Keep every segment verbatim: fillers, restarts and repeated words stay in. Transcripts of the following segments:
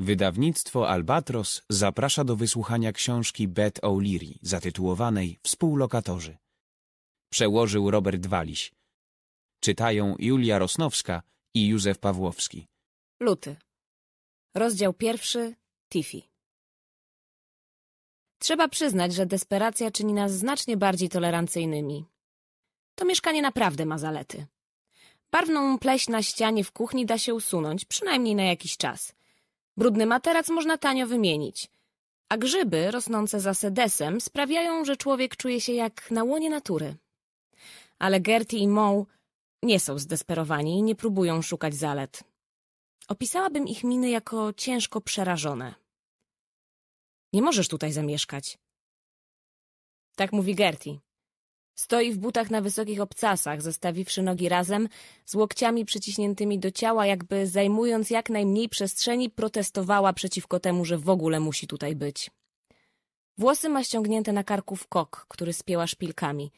Wydawnictwo Albatros zaprasza do wysłuchania książki Beth O'Leary zatytułowanej Współlokatorzy. Przełożył Robert Waliś. Czytają Julia Rosnowska i Józef Pawłowski. Luty. Rozdział pierwszy. Tiffy. Trzeba przyznać, że desperacja czyni nas znacznie bardziej tolerancyjnymi. To mieszkanie naprawdę ma zalety. Barwną pleśń na ścianie w kuchni da się usunąć, przynajmniej na jakiś czas. Brudny materac można tanio wymienić, a grzyby rosnące za sedesem sprawiają, że człowiek czuje się jak na łonie natury. Ale Gertie i Mo nie są zdesperowani i nie próbują szukać zalet. Opisałabym ich miny jako ciężko przerażone. Nie możesz tutaj zamieszkać. Tak mówi Gertie. Stoi w butach na wysokich obcasach, zestawiwszy nogi razem, z łokciami przyciśniętymi do ciała, jakby zajmując jak najmniej przestrzeni, protestowała przeciwko temu, że w ogóle musi tutaj być. Włosy ma ściągnięte na karku w kok, który spięła szpilkami,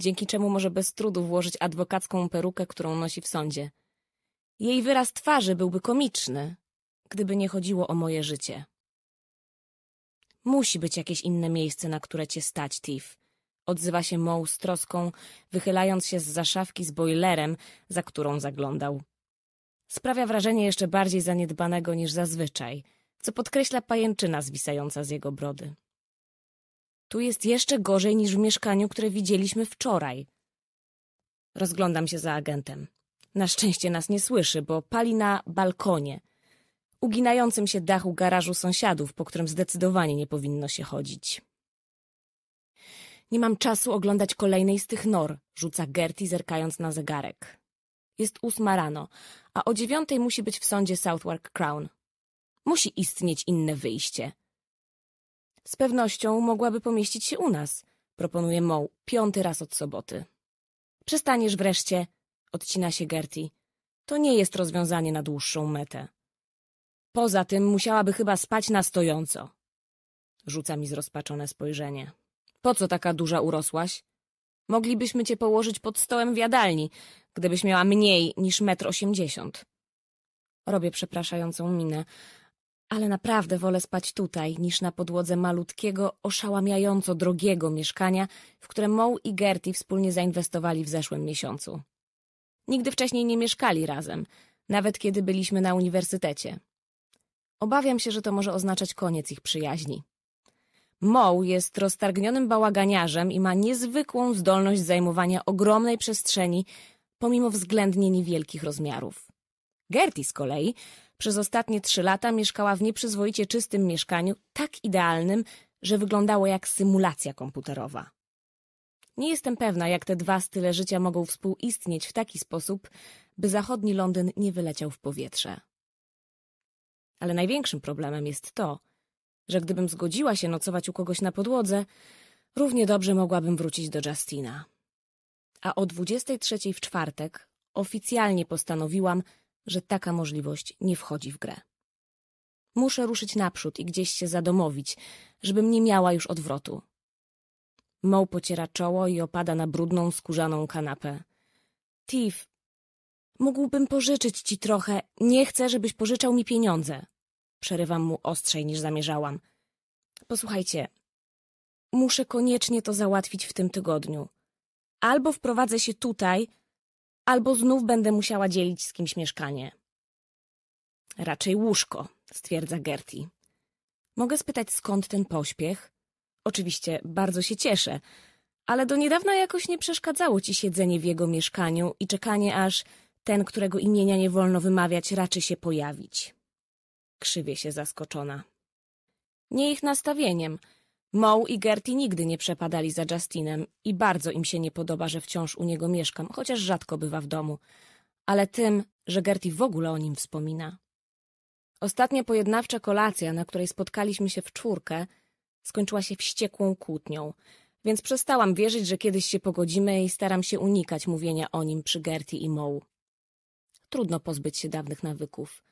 dzięki czemu może bez trudu włożyć adwokacką perukę, którą nosi w sądzie. Jej wyraz twarzy byłby komiczny, gdyby nie chodziło o moje życie. Musi być jakieś inne miejsce, na które cię stać, Tiff. Odzywa się Mo z troską, wychylając się zza szafki z bojlerem, za którą zaglądał. Sprawia wrażenie jeszcze bardziej zaniedbanego niż zazwyczaj, co podkreśla pajęczyna zwisająca z jego brody. Tu jest jeszcze gorzej niż w mieszkaniu, które widzieliśmy wczoraj. Rozglądam się za agentem. Na szczęście nas nie słyszy, bo pali na balkonie, uginającym się dachu garażu sąsiadów, po którym zdecydowanie nie powinno się chodzić. Nie mam czasu oglądać kolejnej z tych nor, rzuca Gertie, zerkając na zegarek. Jest ósma rano, a o dziewiątej musi być w sądzie Southwark Crown. Musi istnieć inne wyjście. Z pewnością mogłaby pomieścić się u nas, proponuje Mo, piąty raz od soboty. Przestaniesz wreszcie, odcina się Gertie. To nie jest rozwiązanie na dłuższą metę. Poza tym musiałaby chyba spać na stojąco. Rzuca mi zrozpaczone spojrzenie. Po co taka duża urosłaś? Moglibyśmy cię położyć pod stołem w jadalni, gdybyś miała mniej niż metr osiemdziesiąt. Robię przepraszającą minę, ale naprawdę wolę spać tutaj niż na podłodze malutkiego, oszałamiająco drogiego mieszkania, w które Mo i Gertie wspólnie zainwestowali w zeszłym miesiącu. Nigdy wcześniej nie mieszkali razem, nawet kiedy byliśmy na uniwersytecie. Obawiam się, że to może oznaczać koniec ich przyjaźni. Mo jest roztargnionym bałaganiarzem i ma niezwykłą zdolność zajmowania ogromnej przestrzeni, pomimo względnie niewielkich rozmiarów. Gertie z kolei przez ostatnie trzy lata mieszkała w nieprzyzwoicie czystym mieszkaniu, tak idealnym, że wyglądało jak symulacja komputerowa. Nie jestem pewna, jak te dwa style życia mogą współistnieć w taki sposób, by zachodni Londyn nie wyleciał w powietrze. Ale największym problemem jest to, że gdybym zgodziła się nocować u kogoś na podłodze, równie dobrze mogłabym wrócić do Justina. A o dwudziestej trzeciej w czwartek oficjalnie postanowiłam, że taka możliwość nie wchodzi w grę. Muszę ruszyć naprzód i gdzieś się zadomowić, żebym nie miała już odwrotu. Mo pociera czoło i opada na brudną, skórzaną kanapę. Tiff, mógłbym pożyczyć ci trochę. Nie chcę, żebyś pożyczał mi pieniądze. Przerywam mu ostrzej niż zamierzałam. Posłuchajcie, muszę koniecznie to załatwić w tym tygodniu. Albo wprowadzę się tutaj, albo znów będę musiała dzielić z kimś mieszkanie. Raczej łóżko, stwierdza Gertie. Mogę spytać, skąd ten pośpiech? Oczywiście bardzo się cieszę, ale do niedawna jakoś nie przeszkadzało ci siedzenie w jego mieszkaniu i czekanie, aż ten, którego imienia nie wolno wymawiać, raczy się pojawić. Krzywie się zaskoczona. Nie ich nastawieniem. Mo i Gertie nigdy nie przepadali za Justinem i bardzo im się nie podoba, że wciąż u niego mieszkam, chociaż rzadko bywa w domu, ale tym, że Gertie w ogóle o nim wspomina. Ostatnia pojednawcza kolacja, na której spotkaliśmy się w czwórkę, skończyła się wściekłą kłótnią, więc przestałam wierzyć, że kiedyś się pogodzimy i staram się unikać mówienia o nim przy Gertie i Mo. Trudno pozbyć się dawnych nawyków.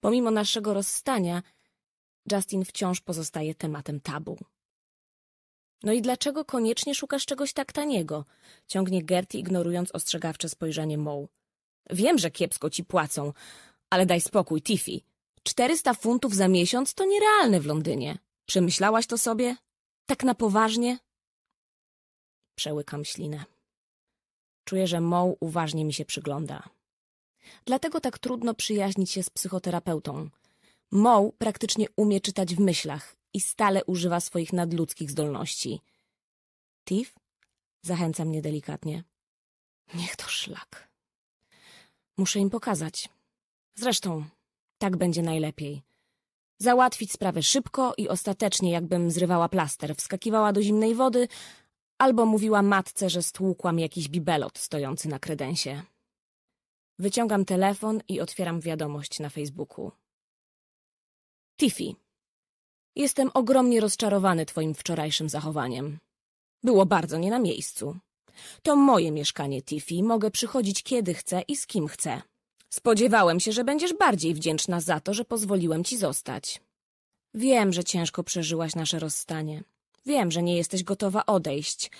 Pomimo naszego rozstania, Justin wciąż pozostaje tematem tabu. No i dlaczego koniecznie szukasz czegoś tak taniego? Ciągnie Gertie, ignorując ostrzegawcze spojrzenie Mo. Wiem, że kiepsko ci płacą, ale daj spokój, Tiffy. Czterysta funtów za miesiąc to nierealne w Londynie. Przemyślałaś to sobie? Tak na poważnie? Przełykam ślinę. Czuję, że Mo uważnie mi się przygląda. Dlatego tak trudno przyjaźnić się z psychoterapeutą. Mo praktycznie umie czytać w myślach i stale używa swoich nadludzkich zdolności. Tiff? Zachęca mnie delikatnie. Niech to szlak. Muszę im pokazać. Zresztą tak będzie najlepiej. Załatwić sprawę szybko i ostatecznie, jakbym zrywała plaster, wskakiwała do zimnej wody albo mówiła matce, że stłukłam jakiś bibelot stojący na kredensie. Wyciągam telefon i otwieram wiadomość na Facebooku. Tiffy, jestem ogromnie rozczarowany twoim wczorajszym zachowaniem. Było bardzo nie na miejscu. To moje mieszkanie, Tiffy. Mogę przychodzić kiedy chcę i z kim chcę. Spodziewałem się, że będziesz bardziej wdzięczna za to, że pozwoliłem ci zostać. Wiem, że ciężko przeżyłaś nasze rozstanie. Wiem, że nie jesteś gotowa odejść.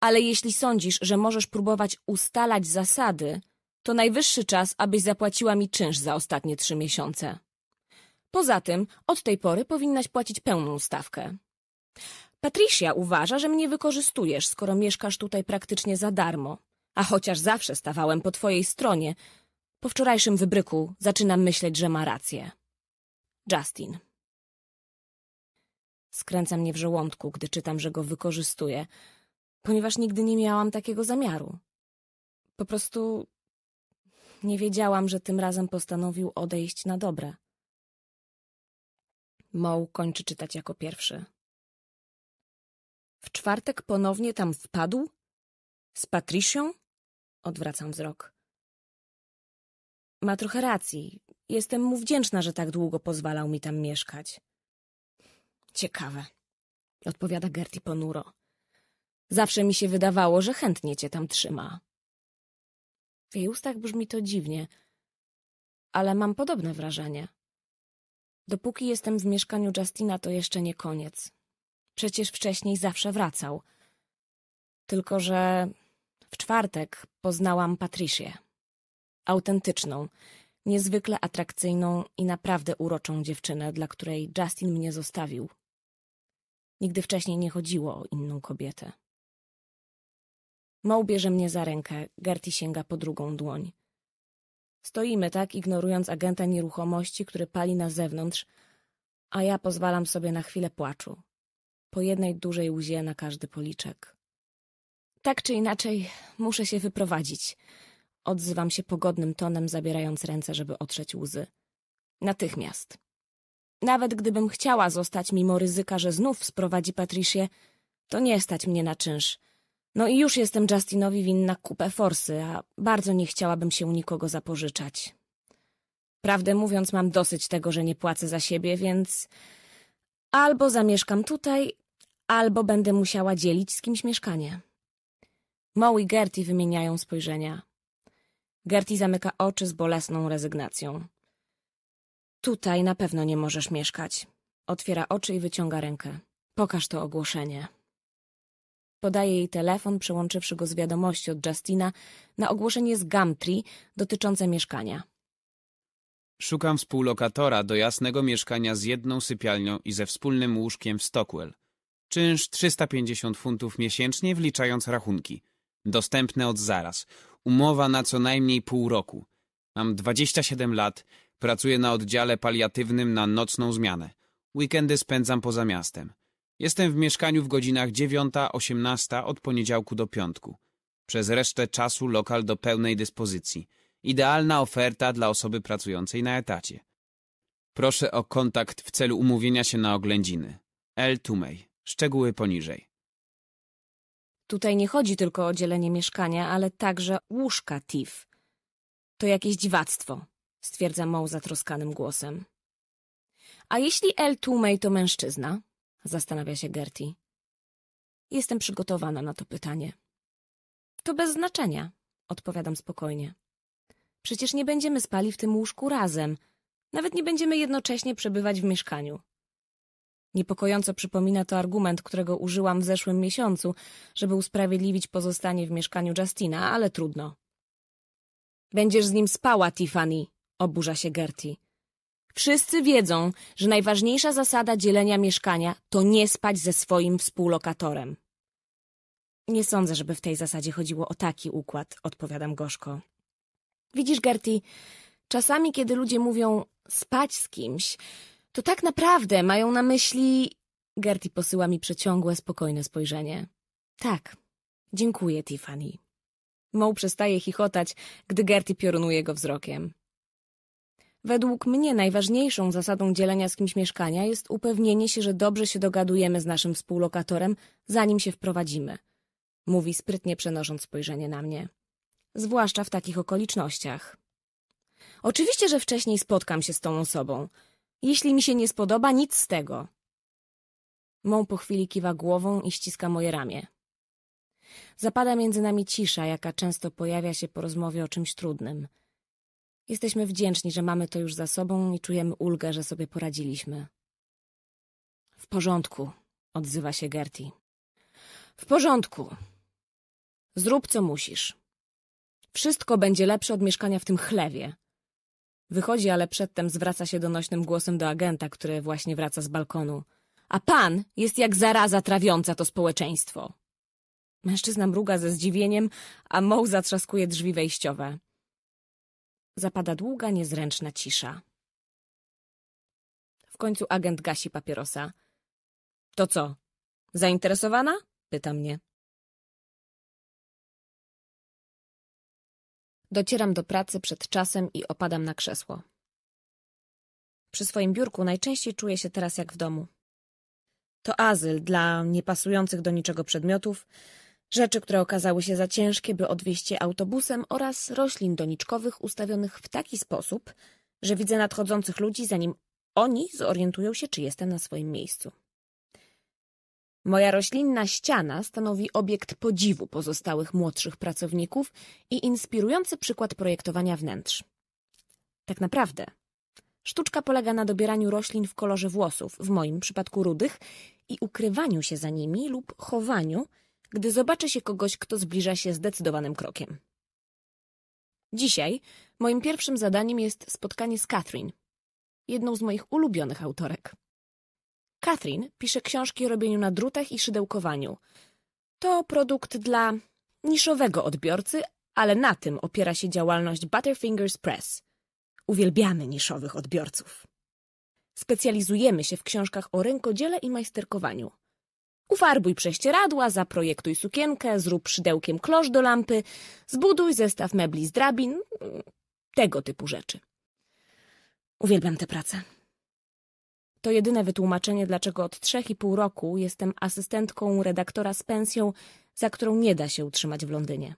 Ale jeśli sądzisz, że możesz próbować ustalać zasady, to najwyższy czas, abyś zapłaciła mi czynsz za ostatnie trzy miesiące. Poza tym, od tej pory powinnaś płacić pełną stawkę. Patricia uważa, że mnie wykorzystujesz, skoro mieszkasz tutaj praktycznie za darmo. A chociaż zawsze stawałem po twojej stronie, po wczorajszym wybryku zaczynam myśleć, że ma rację. Justin. Skręca mnie w żołądku, gdy czytam, że go wykorzystuję, ponieważ nigdy nie miałam takiego zamiaru. Po prostu nie wiedziałam, że tym razem postanowił odejść na dobre. Mo kończy czytać jako pierwszy. W czwartek ponownie tam wpadł? Z Patricią? Odwracam wzrok. Ma trochę racji. Jestem mu wdzięczna, że tak długo pozwalał mi tam mieszkać. Ciekawe, odpowiada Gertie ponuro. Zawsze mi się wydawało, że chętnie cię tam trzyma. W jej ustach brzmi to dziwnie, ale mam podobne wrażenie. Dopóki jestem w mieszkaniu Justina, to jeszcze nie koniec. Przecież wcześniej zawsze wracał. Tylko że w czwartek poznałam Patricię. Autentyczną, niezwykle atrakcyjną i naprawdę uroczą dziewczynę, dla której Justin mnie zostawił. Nigdy wcześniej nie chodziło o inną kobietę. Mo bierze mnie za rękę, Gertie sięga po drugą dłoń. Stoimy tak, ignorując agenta nieruchomości, który pali na zewnątrz, a ja pozwalam sobie na chwilę płaczu. Po jednej dużej łzie na każdy policzek. Tak czy inaczej, muszę się wyprowadzić. Odzywam się pogodnym tonem, zabierając ręce, żeby otrzeć łzy. Natychmiast. Nawet gdybym chciała zostać mimo ryzyka, że znów sprowadzi Patricię, to nie stać mnie na czynsz. No i już jestem Justinowi winna kupę forsy, a bardzo nie chciałabym się u nikogo zapożyczać. Prawdę mówiąc, mam dosyć tego, że nie płacę za siebie, więc albo zamieszkam tutaj, albo będę musiała dzielić z kimś mieszkanie. Mo i Gertie wymieniają spojrzenia. Gertie zamyka oczy z bolesną rezygnacją. Tutaj na pewno nie możesz mieszkać. Otwiera oczy i wyciąga rękę. Pokaż to ogłoszenie. Podaje jej telefon, przełączywszy go z wiadomości od Justina na ogłoszenie z Gumtree dotyczące mieszkania. Szukam współlokatora do jasnego mieszkania z jedną sypialnią i ze wspólnym łóżkiem w Stockwell. Czynsz trzysta pięćdziesiąt funtów miesięcznie, wliczając rachunki. Dostępne od zaraz. Umowa na co najmniej pół roku. Mam dwadzieścia siedem lat, pracuję na oddziale paliatywnym na nocną zmianę. Weekendy spędzam poza miastem. Jestem w mieszkaniu w godzinach dziewiąta osiemnaście od poniedziałku do piątku. Przez resztę czasu lokal do pełnej dyspozycji. Idealna oferta dla osoby pracującej na etacie. Proszę o kontakt w celu umówienia się na oględziny. L. Twomey. Szczegóły poniżej. Tutaj nie chodzi tylko o dzielenie mieszkania, ale także łóżka, Tiff. To jakieś dziwactwo, stwierdza Mo zatroskanym głosem. A jeśli L. Twomey to mężczyzna? Zastanawia się Gertie. Jestem przygotowana na to pytanie. To bez znaczenia, odpowiadam spokojnie. Przecież nie będziemy spali w tym łóżku razem. Nawet nie będziemy jednocześnie przebywać w mieszkaniu. Niepokojąco przypomina to argument, którego użyłam w zeszłym miesiącu, żeby usprawiedliwić pozostanie w mieszkaniu Justina, ale trudno. Będziesz z nim spała, Tiffany, oburza się Gertie. Wszyscy wiedzą, że najważniejsza zasada dzielenia mieszkania to nie spać ze swoim współlokatorem. Nie sądzę, żeby w tej zasadzie chodziło o taki układ, odpowiadam gorzko. Widzisz, Gertie, czasami kiedy ludzie mówią spać z kimś, to tak naprawdę mają na myśli... Gertie posyła mi przeciągłe, spokojne spojrzenie. Tak, dziękuję, Tiffany. Mo przestaje chichotać, gdy Gertie piorunuje go wzrokiem. Według mnie najważniejszą zasadą dzielenia z kimś mieszkania jest upewnienie się, że dobrze się dogadujemy z naszym współlokatorem, zanim się wprowadzimy. Mówi sprytnie, przenosząc spojrzenie na mnie. Zwłaszcza w takich okolicznościach. Oczywiście, że wcześniej spotkam się z tą osobą. Jeśli mi się nie spodoba, nic z tego. Mo po chwili kiwa głową i ściska moje ramię. Zapada między nami cisza, jaka często pojawia się po rozmowie o czymś trudnym. Jesteśmy wdzięczni, że mamy to już za sobą i czujemy ulgę, że sobie poradziliśmy. W porządku, odzywa się Gertie. W porządku. Zrób, co musisz. Wszystko będzie lepsze od mieszkania w tym chlewie. Wychodzi, ale przedtem zwraca się donośnym głosem do agenta, który właśnie wraca z balkonu. A pan jest jak zaraza trawiąca to społeczeństwo. Mężczyzna mruga ze zdziwieniem, a Mo zatrzaskuje drzwi wejściowe. Zapada długa, niezręczna cisza. W końcu agent gasi papierosa. To co, zainteresowana? Pyta mnie. Docieram do pracy przed czasem i opadam na krzesło. Przy swoim biurku najczęściej czuję się teraz jak w domu. To azyl dla niepasujących do niczego przedmiotów, rzeczy, które okazały się za ciężkie, by odwieźć je autobusem, oraz roślin doniczkowych ustawionych w taki sposób, że widzę nadchodzących ludzi, zanim oni zorientują się, czy jestem na swoim miejscu. Moja roślinna ściana stanowi obiekt podziwu pozostałych młodszych pracowników i inspirujący przykład projektowania wnętrz. Tak naprawdę sztuczka polega na dobieraniu roślin w kolorze włosów, w moim przypadku rudych, i ukrywaniu się za nimi lub chowaniu, gdy zobaczy się kogoś, kto zbliża się zdecydowanym krokiem. Dzisiaj moim pierwszym zadaniem jest spotkanie z Catherine, jedną z moich ulubionych autorek. Catherine pisze książki o robieniu na drutach i szydełkowaniu. To produkt dla niszowego odbiorcy, ale na tym opiera się działalność Butterfingers Press. Uwielbiamy niszowych odbiorców. Specjalizujemy się w książkach o rękodziele i majsterkowaniu. Ufarbuj prześcieradła, zaprojektuj sukienkę, zrób szydełkiem klosz do lampy, zbuduj zestaw mebli z drabin, tego typu rzeczy. Uwielbiam tę pracę. To jedyne wytłumaczenie, dlaczego od trzech i pół roku jestem asystentką redaktora z pensją, za którą nie da się utrzymać w Londynie.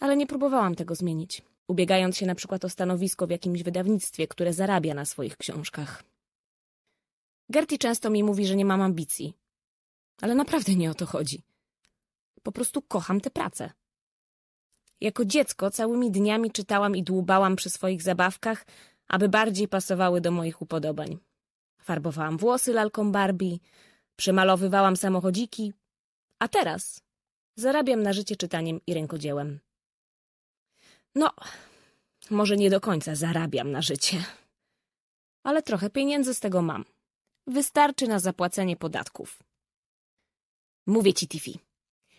Ale nie próbowałam tego zmienić, ubiegając się na przykład o stanowisko w jakimś wydawnictwie, które zarabia na swoich książkach. Gertie często mi mówi, że nie mam ambicji. Ale naprawdę nie o to chodzi. Po prostu kocham tę pracę. Jako dziecko całymi dniami czytałam i dłubałam przy swoich zabawkach, aby bardziej pasowały do moich upodobań. Farbowałam włosy lalką Barbie, przemalowywałam samochodziki, a teraz zarabiam na życie czytaniem i rękodziełem. No, może nie do końca zarabiam na życie, ale trochę pieniędzy z tego mam. Wystarczy na zapłacenie podatków. Mówię ci, Tiffy,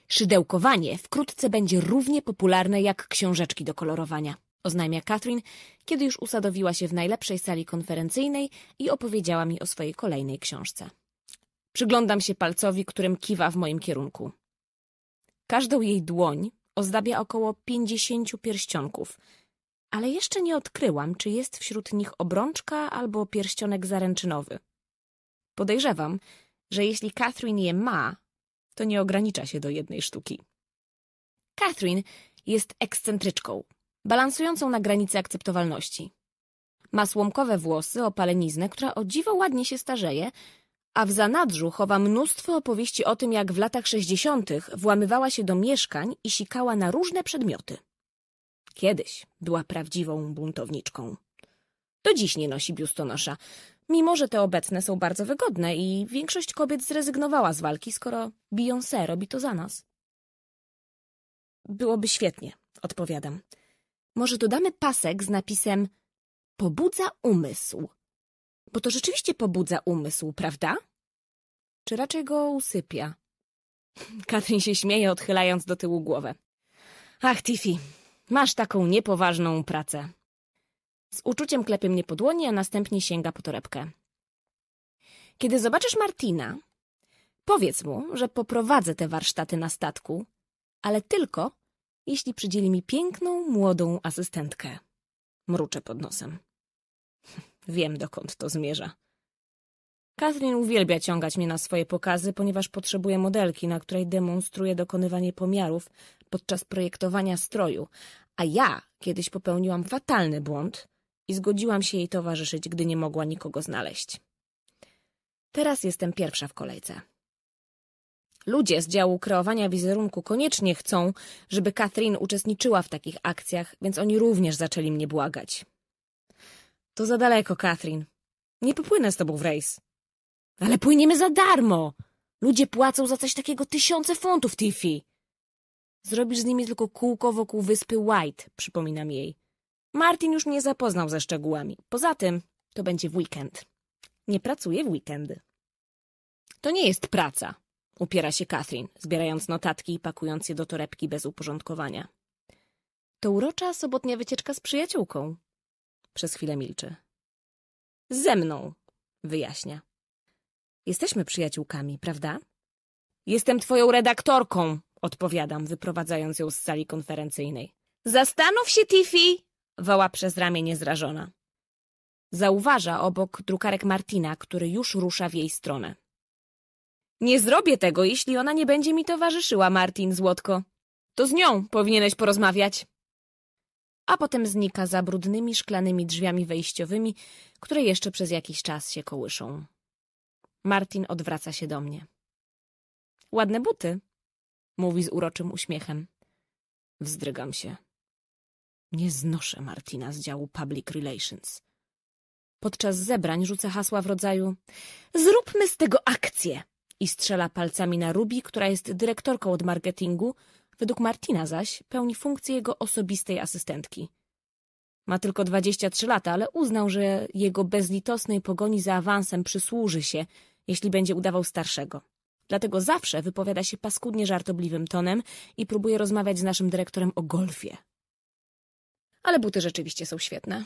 szydełkowanie wkrótce będzie równie popularne jak książeczki do kolorowania, oznajmia Catherine, kiedy już usadowiła się w najlepszej sali konferencyjnej i opowiedziała mi o swojej kolejnej książce. Przyglądam się palcowi, którym kiwa w moim kierunku. Każdą jej dłoń ozdabia około pięćdziesięciu pierścionków, ale jeszcze nie odkryłam, czy jest wśród nich obrączka albo pierścionek zaręczynowy. Podejrzewam, że jeśli Catherine je ma, to nie ogranicza się do jednej sztuki. Catherine jest ekscentryczką, balansującą na granicy akceptowalności. Ma słomkowe włosy, opaleniznę, która o dziwo ładnie się starzeje, a w zanadrzu chowa mnóstwo opowieści o tym, jak w latach sześćdziesiątych włamywała się do mieszkań i sikała na różne przedmioty. Kiedyś była prawdziwą buntowniczką. Do dziś nie nosi biustonosza, mimo że te obecne są bardzo wygodne i większość kobiet zrezygnowała z walki, skoro Beyoncé robi to za nas. Byłoby świetnie, odpowiadam. Może dodamy pasek z napisem „Pobudza umysł”. Bo to rzeczywiście pobudza umysł, prawda? Czy raczej go usypia? Katrin się śmieje, odchylając do tyłu głowę. Ach, Tiffy, masz taką niepoważną pracę. Z uczuciem klepie mnie po dłoni, a następnie sięga po torebkę. Kiedy zobaczysz Martina, powiedz mu, że poprowadzę te warsztaty na statku, ale tylko, jeśli przydzieli mi piękną, młodą asystentkę. Mruczę pod nosem. Wiem, dokąd to zmierza. Catherine uwielbia ciągać mnie na swoje pokazy, ponieważ potrzebuje modelki, na której demonstruje dokonywanie pomiarów podczas projektowania stroju, a ja kiedyś popełniłam fatalny błąd i zgodziłam się jej towarzyszyć, gdy nie mogła nikogo znaleźć. Teraz jestem pierwsza w kolejce. Ludzie z działu kreowania wizerunku koniecznie chcą, żeby Catherine uczestniczyła w takich akcjach, więc oni również zaczęli mnie błagać. To za daleko, Catherine. Nie popłynę z tobą w rejs. Ale płyniemy za darmo! Ludzie płacą za coś takiego tysiące funtów, Tiffy. Zrobisz z nimi tylko kółko wokół wyspy White, przypominam jej. Martin już mnie zapoznał ze szczegółami. Poza tym to będzie w weekend. Nie pracuję w weekendy. To nie jest praca, upiera się Catherine, zbierając notatki i pakując je do torebki bez uporządkowania. To urocza sobotnia wycieczka z przyjaciółką. Przez chwilę milczy. Ze mną, wyjaśnia. Jesteśmy przyjaciółkami, prawda? Jestem twoją redaktorką, odpowiadam, wyprowadzając ją z sali konferencyjnej. Zastanów się, Tiffy, woła przez ramię niezrażona. Zauważa obok drukarek Martina, który już rusza w jej stronę. Nie zrobię tego, jeśli ona nie będzie mi towarzyszyła, Martin, złotko. To z nią powinieneś porozmawiać. A potem znika za brudnymi, szklanymi drzwiami wejściowymi, które jeszcze przez jakiś czas się kołyszą. Martin odwraca się do mnie. Ładne buty, mówi z uroczym uśmiechem. Wzdrygam się. Nie znoszę Martina z działu Public Relations. Podczas zebrań rzuca hasła w rodzaju „Zróbmy z tego akcję” i strzela palcami na Ruby, która jest dyrektorką od marketingu, według Martina zaś pełni funkcję jego osobistej asystentki. Ma tylko dwadzieścia trzy lata, ale uznał, że jego bezlitosnej pogoni za awansem przysłuży się, jeśli będzie udawał starszego. Dlatego zawsze wypowiada się paskudnie żartobliwym tonem i próbuje rozmawiać z naszym dyrektorem o golfie. Ale buty rzeczywiście są świetne.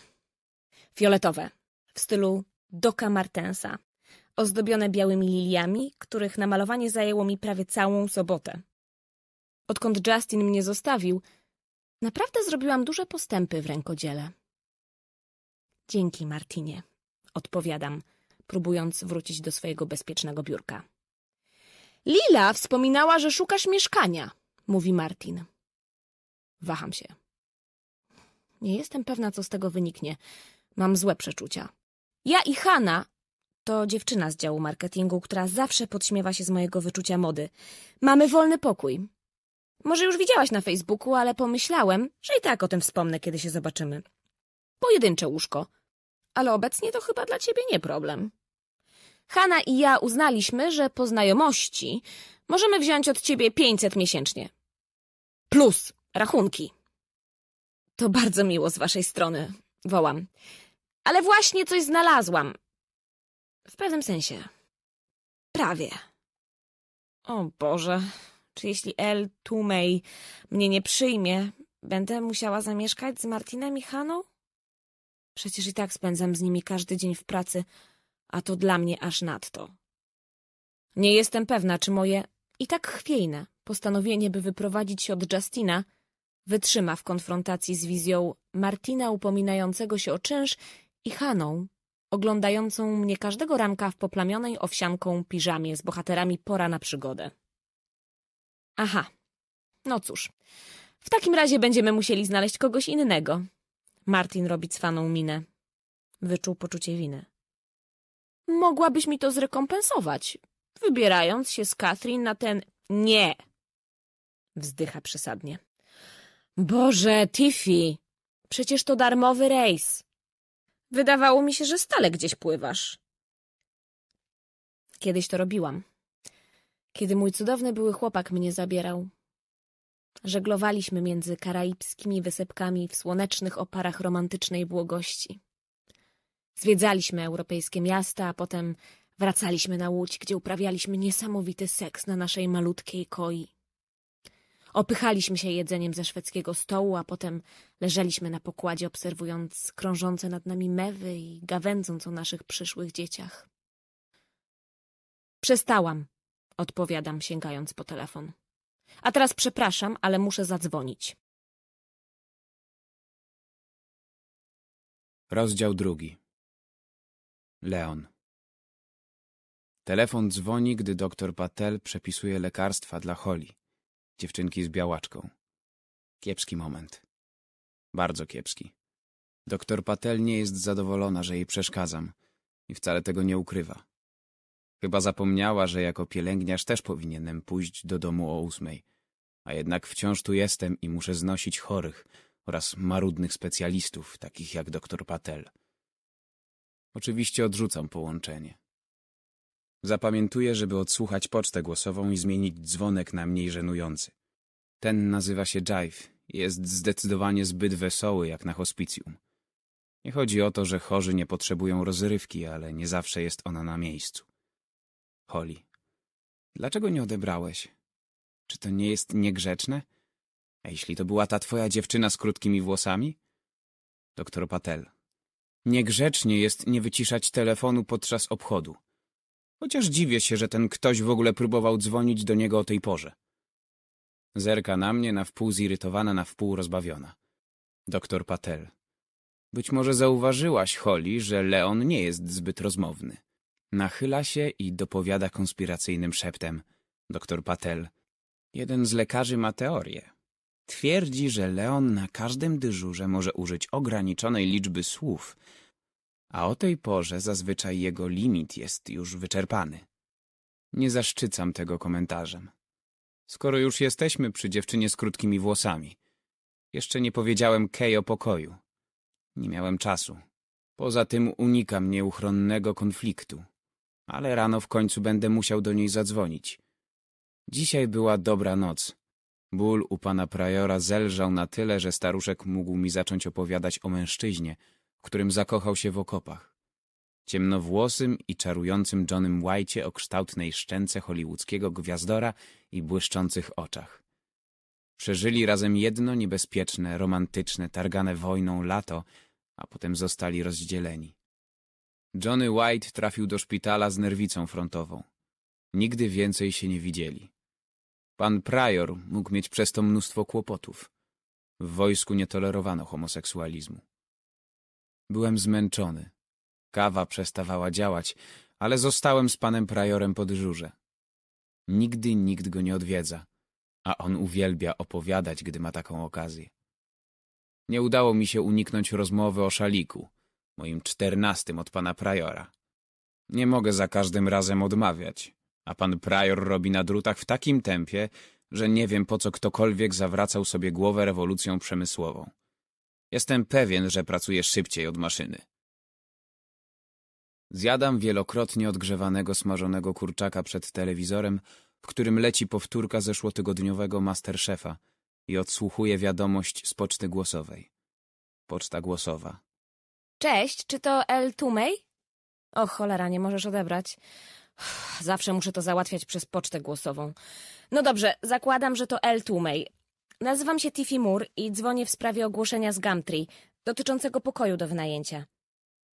Fioletowe, w stylu Doka Martensa, ozdobione białymi liliami, których namalowanie zajęło mi prawie całą sobotę. Odkąd Justin mnie zostawił, naprawdę zrobiłam duże postępy w rękodziele. Dzięki, Martinie, odpowiadam, próbując wrócić do swojego bezpiecznego biurka. Lila wspominała, że szukasz mieszkania, mówi Martin. Waham się. Nie jestem pewna, co z tego wyniknie. Mam złe przeczucia. Ja i Hanna... To dziewczyna z działu marketingu, która zawsze podśmiewa się z mojego wyczucia mody. Mamy wolny pokój. Może już widziałaś na Facebooku, ale pomyślałem, że i tak o tym wspomnę, kiedy się zobaczymy. Pojedyncze łóżko. Ale obecnie to chyba dla ciebie nie problem. Hanna i ja uznaliśmy, że po znajomości możemy wziąć od ciebie pięćset miesięcznie. Plus rachunki. To bardzo miło z waszej strony, wołam. Ale właśnie coś znalazłam. W pewnym sensie. Prawie. O Boże, czy jeśli L. Twomey mnie nie przyjmie, będę musiała zamieszkać z Martinem i Hanną? Przecież i tak spędzam z nimi każdy dzień w pracy, a to dla mnie aż nadto. Nie jestem pewna, czy moje i tak chwiejne postanowienie, by wyprowadzić się od Justina, wytrzyma w konfrontacji z wizją Martina upominającego się o czynsz i Hanną, oglądającą mnie każdego ranka w poplamionej owsianką piżamie z bohaterami Pora na przygodę. Aha, no cóż, w takim razie będziemy musieli znaleźć kogoś innego. Martin robi cwaną minę. Wyczuł poczucie winy. Mogłabyś mi to zrekompensować, wybierając się z Catherine na ten... Nie! Wzdycha przesadnie. Boże, Tiffy, przecież to darmowy rejs. Wydawało mi się, że stale gdzieś pływasz. Kiedyś to robiłam. Kiedy mój cudowny były chłopak mnie zabierał. Żeglowaliśmy między karaibskimi wysepkami w słonecznych oparach romantycznej błogości. Zwiedzaliśmy europejskie miasta, a potem wracaliśmy na łódź, gdzie uprawialiśmy niesamowity seks na naszej malutkiej koi. Opychaliśmy się jedzeniem ze szwedzkiego stołu, a potem leżeliśmy na pokładzie, obserwując krążące nad nami mewy i gawędząc o naszych przyszłych dzieciach. Przestałam, odpowiadam, sięgając po telefon. A teraz przepraszam, ale muszę zadzwonić. Rozdział drugi. Leon. Telefon dzwoni, gdy doktor Patel przepisuje lekarstwa dla Holly, dziewczynki z białaczką. Kiepski moment. Bardzo kiepski. Doktor Patel nie jest zadowolona, że jej przeszkadzam i wcale tego nie ukrywa. Chyba zapomniała, że jako pielęgniarz też powinienem pójść do domu o ósmej, a jednak wciąż tu jestem i muszę znosić chorych oraz marudnych specjalistów, takich jak doktor Patel. Oczywiście odrzucam połączenie. Zapamiętuję, żeby odsłuchać pocztę głosową i zmienić dzwonek na mniej żenujący. Ten nazywa się Jive i jest zdecydowanie zbyt wesoły jak na hospicjum. Nie chodzi o to, że chorzy nie potrzebują rozrywki, ale nie zawsze jest ona na miejscu. Holly. Dlaczego nie odebrałeś? Czy to nie jest niegrzeczne? A jeśli to była ta twoja dziewczyna z krótkimi włosami? Doktor Patel. Niegrzecznie jest nie wyciszać telefonu podczas obchodu. Chociaż dziwię się, że ten ktoś w ogóle próbował dzwonić do niego o tej porze. Zerka na mnie, na wpół zirytowana, na wpół rozbawiona. Doktor Patel. Być może zauważyłaś, Holly, że Leon nie jest zbyt rozmowny. Nachyla się i dopowiada konspiracyjnym szeptem. Doktor Patel. Jeden z lekarzy ma teorię. Twierdzi, że Leon na każdym dyżurze może użyć ograniczonej liczby słów, a o tej porze zazwyczaj jego limit jest już wyczerpany. Nie zaszczycam tego komentarzem. Skoro już jesteśmy przy dziewczynie z krótkimi włosami. Jeszcze nie powiedziałem Kay o pokoju. Nie miałem czasu. Poza tym unikam nieuchronnego konfliktu. Ale rano w końcu będę musiał do niej zadzwonić. Dzisiaj była dobra noc. Ból u pana Pryora zelżał na tyle, że staruszek mógł mi zacząć opowiadać o mężczyźnie, którym zakochał się w okopach. Ciemnowłosym i czarującym Johnnym White'cie o kształtnej szczęce hollywoodzkiego gwiazdora i błyszczących oczach. Przeżyli razem jedno niebezpieczne, romantyczne, targane wojną lato, a potem zostali rozdzieleni. Johnny White trafił do szpitala z nerwicą frontową. Nigdy więcej się nie widzieli. Pan Pryor mógł mieć przez to mnóstwo kłopotów. W wojsku nie tolerowano homoseksualizmu. Byłem zmęczony. Kawa przestawała działać, ale zostałem z panem Pryorem po dyżurze. Nigdy nikt go nie odwiedza, a on uwielbia opowiadać, gdy ma taką okazję. Nie udało mi się uniknąć rozmowy o szaliku, moim czternastym od pana Pryora. Nie mogę za każdym razem odmawiać, a pan Pryor robi na drutach w takim tempie, że nie wiem, po co ktokolwiek zawracał sobie głowę rewolucją przemysłową. Jestem pewien, że pracuje szybciej od maszyny. Zjadam wielokrotnie odgrzewanego, smażonego kurczaka przed telewizorem, w którym leci powtórka zeszłotygodniowego MasterChefa i odsłuchuję wiadomość z poczty głosowej. Poczta głosowa. Cześć, czy to El Twomey? O cholera, nie możesz odebrać. Uff, zawsze muszę to załatwiać przez pocztę głosową. No dobrze, zakładam, że to El Twomey. Nazywam się Tiffy Moore i dzwonię w sprawie ogłoszenia z Gumtree, dotyczącego pokoju do wynajęcia.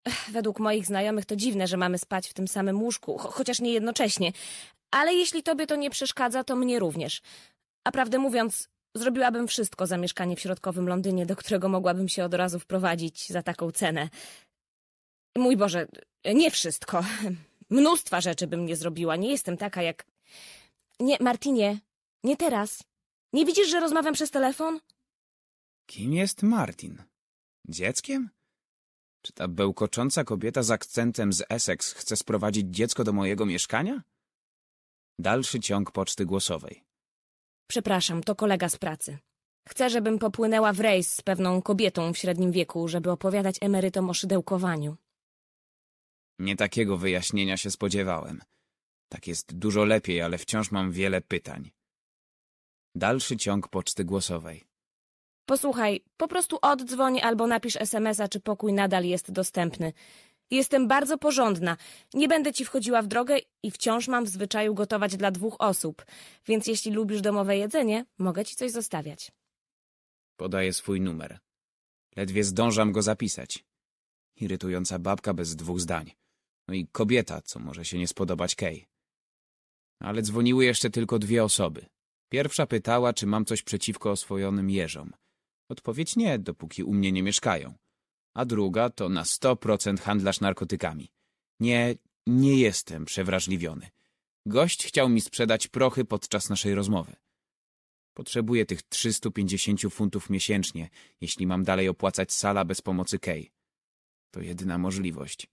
Ech, według moich znajomych to dziwne, że mamy spać w tym samym łóżku, cho chociaż nie jednocześnie. Ale jeśli tobie to nie przeszkadza, to mnie również. A prawdę mówiąc, zrobiłabym wszystko za mieszkanie w środkowym Londynie, do którego mogłabym się od razu wprowadzić za taką cenę. Mój Boże, nie wszystko. Mnóstwa rzeczy bym nie zrobiła, nie jestem taka jak... Nie, Martinie, nie teraz. Nie widzisz, że rozmawiam przez telefon? Kim jest Martin? Dzieckiem? Czy ta bełkocząca kobieta z akcentem z Essex chce sprowadzić dziecko do mojego mieszkania? Dalszy ciąg poczty głosowej. Przepraszam, to kolega z pracy. Chcę, żebym popłynęła w rejs z pewną kobietą w średnim wieku, żeby opowiadać emerytom o szydełkowaniu. Nie takiego wyjaśnienia się spodziewałem. Tak jest dużo lepiej, ale wciąż mam wiele pytań. Dalszy ciąg poczty głosowej. Posłuchaj, po prostu oddzwoń albo napisz es em es a, czy pokój nadal jest dostępny. Jestem bardzo porządna. Nie będę ci wchodziła w drogę i wciąż mam w zwyczaju gotować dla dwóch osób, więc jeśli lubisz domowe jedzenie, mogę ci coś zostawiać. Podaję swój numer. Ledwie zdążam go zapisać. Irytująca babka bez dwóch zdań. No i kobieta, co może się nie spodobać Kay. Ale dzwoniły jeszcze tylko dwie osoby. Pierwsza pytała, czy mam coś przeciwko oswojonym jeżom. Odpowiedź nie, dopóki u mnie nie mieszkają. A druga to na sto procent handlarz narkotykami. Nie, nie jestem przewrażliwiony. Gość chciał mi sprzedać prochy podczas naszej rozmowy. Potrzebuję tych trzystu pięćdziesięciu funtów miesięcznie, jeśli mam dalej opłacać Sala bez pomocy Kay. To jedyna możliwość.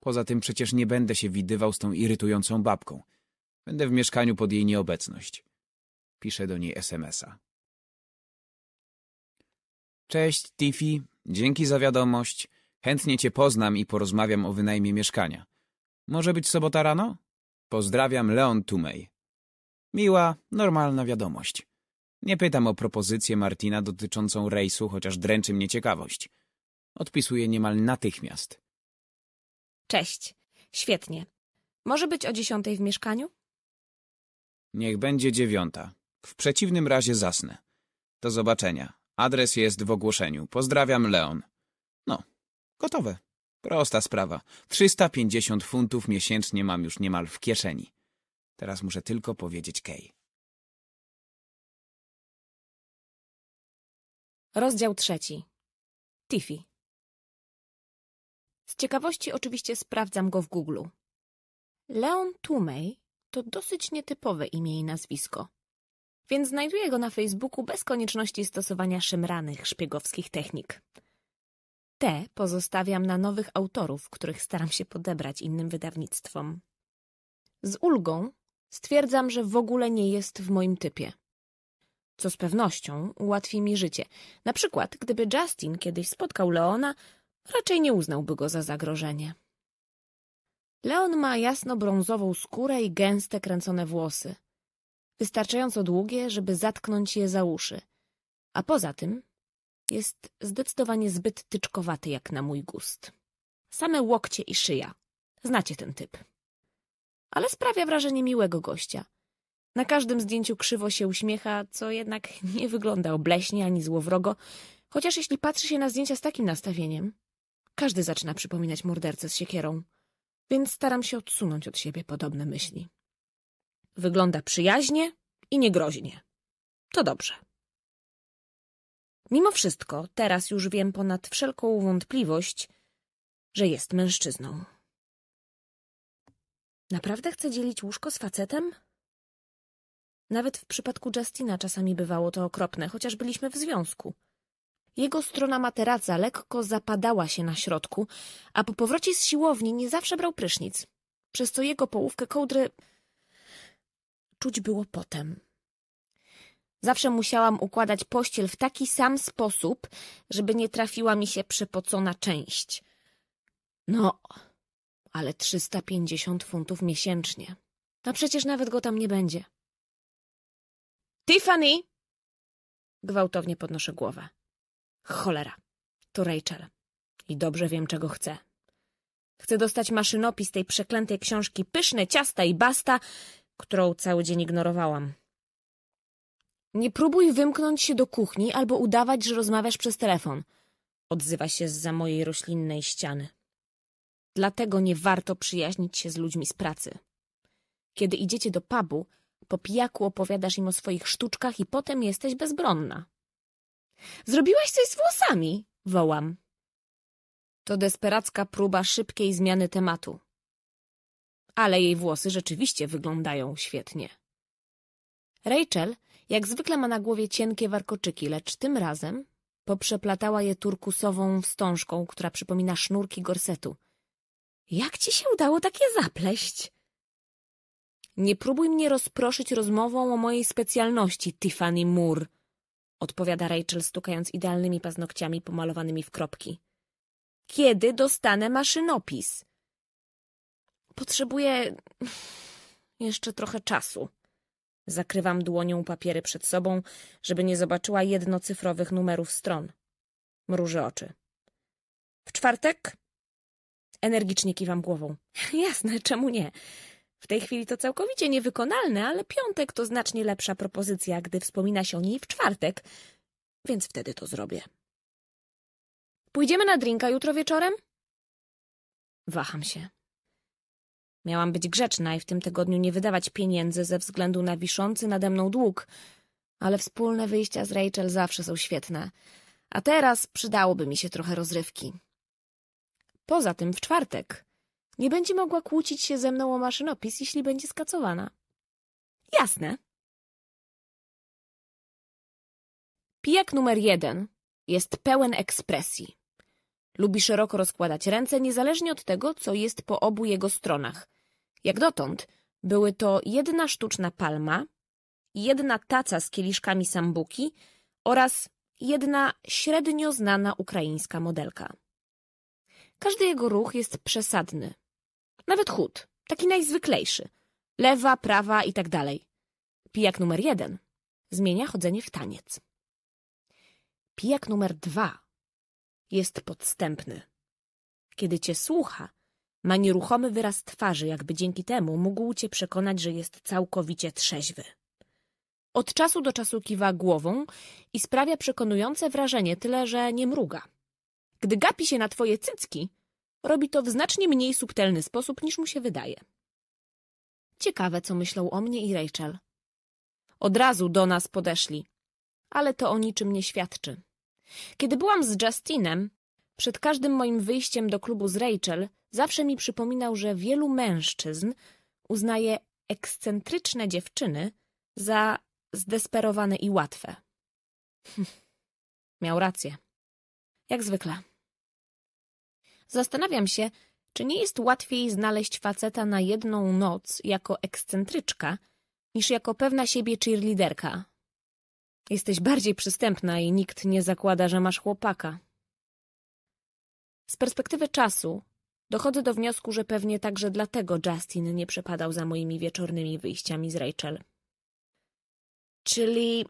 Poza tym przecież nie będę się widywał z tą irytującą babką. Będę w mieszkaniu pod jej nieobecność. Piszę do niej es em es a. Cześć, Tiffy. Dzięki za wiadomość. Chętnie cię poznam i porozmawiam o wynajmie mieszkania. Może być sobota rano? Pozdrawiam, Leon Twomey. Miła, normalna wiadomość. Nie pytam o propozycję Martina dotyczącą rejsu, chociaż dręczy mnie ciekawość. Odpisuję niemal natychmiast. Cześć. Świetnie. Może być o dziesiątej w mieszkaniu? Niech będzie dziewiąta. W przeciwnym razie zasnę. Do zobaczenia. Adres jest w ogłoszeniu. Pozdrawiam, Leon. No, gotowe. Prosta sprawa. trzysta pięćdziesiąt funtów miesięcznie mam już niemal w kieszeni. Teraz muszę tylko powiedzieć Kay. Rozdział trzeci. Tiffy. Z ciekawości oczywiście sprawdzam go w Google. Leon Twomey to dosyć nietypowe imię i nazwisko, więc znajduję go na Facebooku bez konieczności stosowania szemranych szpiegowskich technik. Te pozostawiam na nowych autorów, których staram się podebrać innym wydawnictwom. Z ulgą stwierdzam, że w ogóle nie jest w moim typie, co z pewnością ułatwi mi życie. Na przykład, gdyby Justin kiedyś spotkał Leona, raczej nie uznałby go za zagrożenie. Leon ma jasno-brązową skórę i gęste, kręcone włosy, wystarczająco długie, żeby zatknąć je za uszy, a poza tym jest zdecydowanie zbyt tyczkowaty jak na mój gust. Same łokcie i szyja. Znacie ten typ. Ale sprawia wrażenie miłego gościa. Na każdym zdjęciu krzywo się uśmiecha, co jednak nie wygląda obleśnie ani złowrogo, chociaż jeśli patrzy się na zdjęcia z takim nastawieniem, każdy zaczyna przypominać mordercę z siekierą, więc staram się odsunąć od siebie podobne myśli. Wygląda przyjaźnie i niegroźnie. To dobrze. Mimo wszystko, teraz już wiem ponad wszelką wątpliwość, że jest mężczyzną. Naprawdę chce dzielić łóżko z facetem? Nawet w przypadku Justina czasami bywało to okropne, chociaż byliśmy w związku. Jego strona materaca lekko zapadała się na środku, a po powrocie z siłowni nie zawsze brał prysznic, przez co jego połówkę kołdry czuć było potem. Zawsze musiałam układać pościel w taki sam sposób, żeby nie trafiła mi się przepocona część. No, ale trzysta pięćdziesiąt funtów miesięcznie. No przecież nawet go tam nie będzie. Tiffany! Gwałtownie podnoszę głowę. Cholera, to Rachel. I dobrze wiem, czego chcę. Chcę dostać maszynopis tej przeklętej książki Pyszne ciasta i basta, którą cały dzień ignorowałam. Nie próbuj wymknąć się do kuchni albo udawać, że rozmawiasz przez telefon, odzywa się zza mojej roślinnej ściany. Dlatego nie warto przyjaźnić się z ludźmi z pracy. Kiedy idziecie do pubu, po pijaku opowiadasz im o swoich sztuczkach i potem jesteś bezbronna. Zrobiłaś coś z włosami, wołam. To desperacka próba szybkiej zmiany tematu. Ale jej włosy rzeczywiście wyglądają świetnie. Rachel jak zwykle ma na głowie cienkie warkoczyki, lecz tym razem poprzeplatała je turkusową wstążką, która przypomina sznurki gorsetu. Jak ci się udało takie zapleść? Nie próbuj mnie rozproszyć rozmową o mojej specjalności, Tiffany Moore, odpowiada Rachel, stukając idealnymi paznokciami pomalowanymi w kropki. Kiedy dostanę maszynopis? Potrzebuję jeszcze trochę czasu. Zakrywam dłonią papiery przed sobą, żeby nie zobaczyła jednocyfrowych numerów stron. Mrużę oczy. W czwartek? Energicznie kiwam głową. Jasne, czemu nie? W tej chwili to całkowicie niewykonalne, ale piątek to znacznie lepsza propozycja, gdy wspomina się o niej w czwartek, więc wtedy to zrobię. Pójdziemy na drinka jutro wieczorem? Waham się. Miałam być grzeczna i w tym tygodniu nie wydawać pieniędzy ze względu na wiszący nade mną dług, ale wspólne wyjścia z Rachel zawsze są świetne, a teraz przydałoby mi się trochę rozrywki. Poza tym w czwartek nie będzie mogła kłócić się ze mną o maszynopis, jeśli będzie skacowana. Jasne. Pijak numer jeden jest pełen ekspresji. Lubi szeroko rozkładać ręce, niezależnie od tego, co jest po obu jego stronach. Jak dotąd były to jedna sztuczna palma, jedna taca z kieliszkami sambuki oraz jedna średnio znana ukraińska modelka. Każdy jego ruch jest przesadny. Nawet chód, taki najzwyklejszy. Lewa, prawa i tak dalej. Pijak numer jeden zmienia chodzenie w taniec. Pijak numer dwa jest podstępny. Kiedy cię słucha, ma nieruchomy wyraz twarzy, jakby dzięki temu mógł cię przekonać, że jest całkowicie trzeźwy. Od czasu do czasu kiwa głową i sprawia przekonujące wrażenie, tyle że nie mruga. Gdy gapi się na twoje cycki, robi to w znacznie mniej subtelny sposób, niż mu się wydaje. Ciekawe, co myślą o mnie i Rachel. Od razu do nas podeszli, ale to o niczym nie świadczy. Kiedy byłam z Justinem, przed każdym moim wyjściem do klubu z Rachel, zawsze mi przypominał, że wielu mężczyzn uznaje ekscentryczne dziewczyny za zdesperowane i łatwe. Miał rację. Jak zwykle. Zastanawiam się, czy nie jest łatwiej znaleźć faceta na jedną noc jako ekscentryczka, niż jako pewna siebie cheerleaderka. Jesteś bardziej przystępna i nikt nie zakłada, że masz chłopaka. Z perspektywy czasu dochodzę do wniosku, że pewnie także dlatego Justin nie przepadał za moimi wieczornymi wyjściami z Rachel. Czyli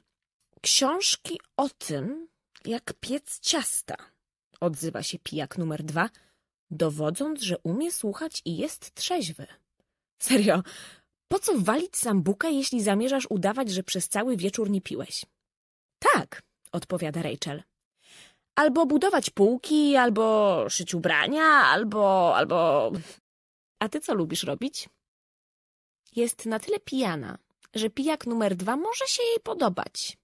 książki o tym, jak piec ciasta, odzywa się pijak numer dwa, dowodząc, że umie słuchać i jest trzeźwy. Serio, po co walić sambukę, jeśli zamierzasz udawać, że przez cały wieczór nie piłeś? Tak, odpowiada Rachel. Albo budować półki, albo szyć ubrania, albo, albo... A ty co lubisz robić? Jest na tyle pijana, że pijak numer dwa może się jej podobać.